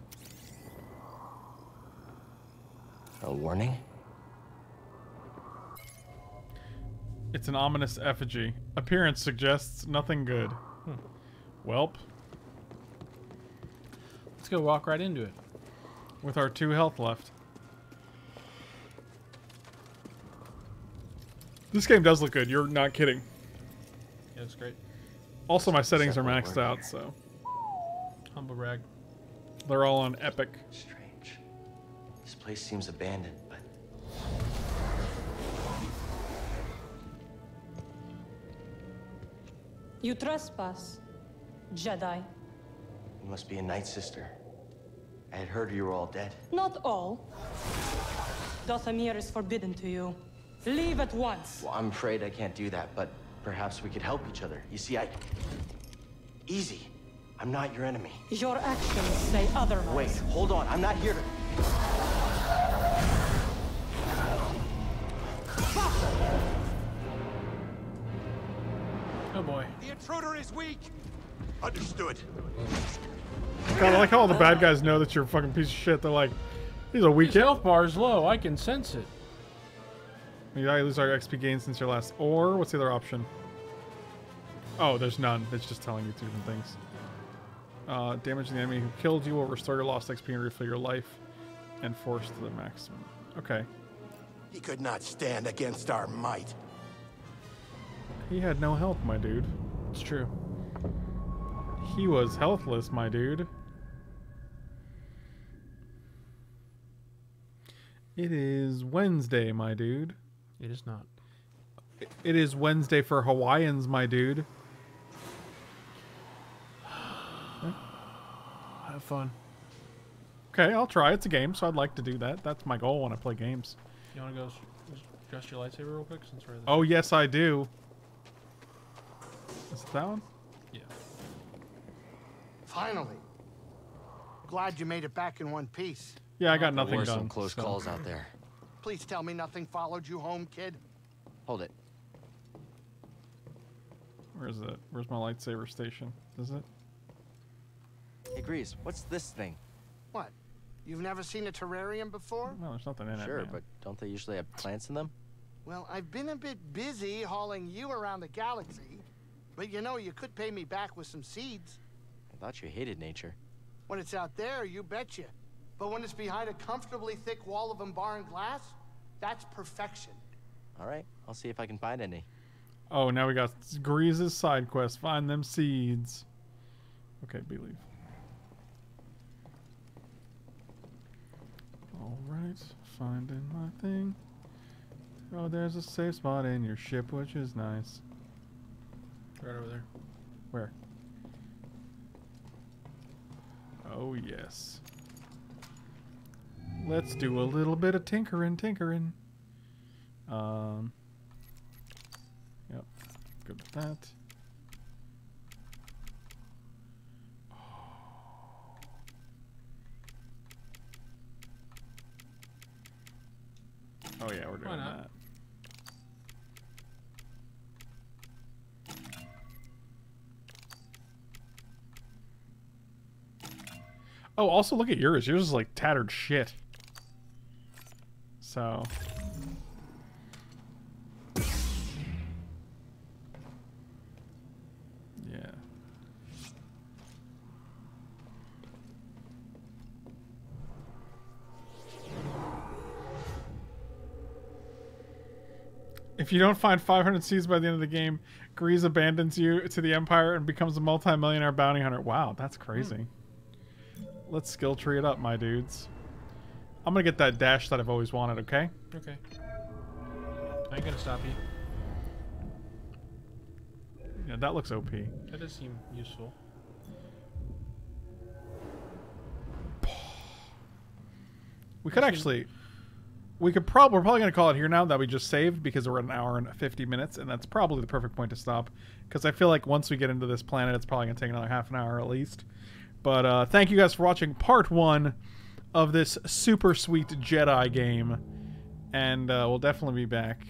A warning? It's an ominous effigy. Appearance suggests nothing good. Welp. Let's go walk right into it. With our 2 health left. This game does look good. You're not kidding. Yeah, it's great. Also, my settings are maxed out, so. Humble brag. They're all on epic. Strange. This place seems abandoned, but... You trespass, Jedi. You must be a Night Sister. I had heard you were all dead. Not all. Dathomir is forbidden to you. Leave at once. Well, I'm afraid I can't do that, but perhaps we could help each other. You see, Easy. I'm not your enemy. Your actions say otherwise. Wait, hold on. I'm not here to... Oh boy. The intruder is weak. Understood. God, I like how all the bad guys know that you're a fucking piece of shit. They're like, he's a weak. His health bar is low. I can sense it. Yeah, you lose our XP gain since your last. Or what's the other option? Oh, there's none. It's just telling you two different things. Damaging the enemy who killed you will restore your lost XP and refill your life, and force to the maximum. Okay. He could not stand against our might. He had no health, my dude. It's true. He was healthless, my dude. It is Wednesday, my dude. It is not. It is Wednesday for Hawaiians, my dude. Have fun. Okay, I'll try. It's a game, so I'd like to do that. That's my goal when I play games. You want to go adjust your lightsaber real quick since we're there? Oh, yes, I do. Is it that one? Yeah. Finally. Glad you made it back in one piece. Yeah, I got nothing done. Some close calls out there. Please tell me nothing followed you home, kid. Hold it. Where is it? Where's my lightsaber station? Is it? Hey, Greez, what's this thing? What? You've never seen a terrarium before? Well, there's nothing in it. Sure, but don't they usually have plants in them? Well, I've been a bit busy hauling you around the galaxy, but you know, you could pay me back with some seeds. I thought you hated nature. When it's out there, you betcha. But when it's behind a comfortably thick wall of embarring glass, that's perfection. All right, I'll see if I can find any. Oh, now we got Greez's side quest. Find them seeds. Okay, believe. All right, finding my thing. Oh, there's a safe spot in your ship, which is nice. Right over there. Where? Oh, yes. Let's do a little bit of tinkering. Yep, good with that. Oh. Oh yeah, we're doing that. Oh, also look at yours. Yours is like tattered shit. So. Yeah. If you don't find 500 seeds by the end of the game, Greez abandons you to the Empire and becomes a multi-millionaire bounty hunter. Wow, that's crazy. Let's skill tree it up, my dudes. I'm gonna get that dash that I've always wanted, okay? Okay. I ain't gonna stop you. Yeah, that looks OP. That does seem useful. We could actually... We're probably gonna call it here now that we just saved, because we're at an hour and 50 minutes, and that's probably the perfect point to stop. Because I feel like once we get into this planet, it's probably gonna take another half an hour at least. But thank you guys for watching part 1 of this super sweet Jedi game. And we'll definitely be back,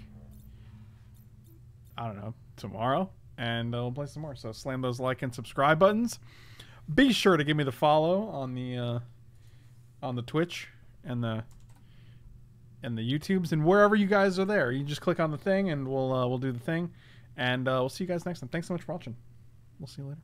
I don't know, tomorrow. And we'll play some more. So slam those like and subscribe buttons. Be sure to give me the follow on the Twitch and the YouTubes. And wherever you guys are there, you just click on the thing and we'll do the thing. And we'll see you guys next time. Thanks so much for watching. We'll see you later.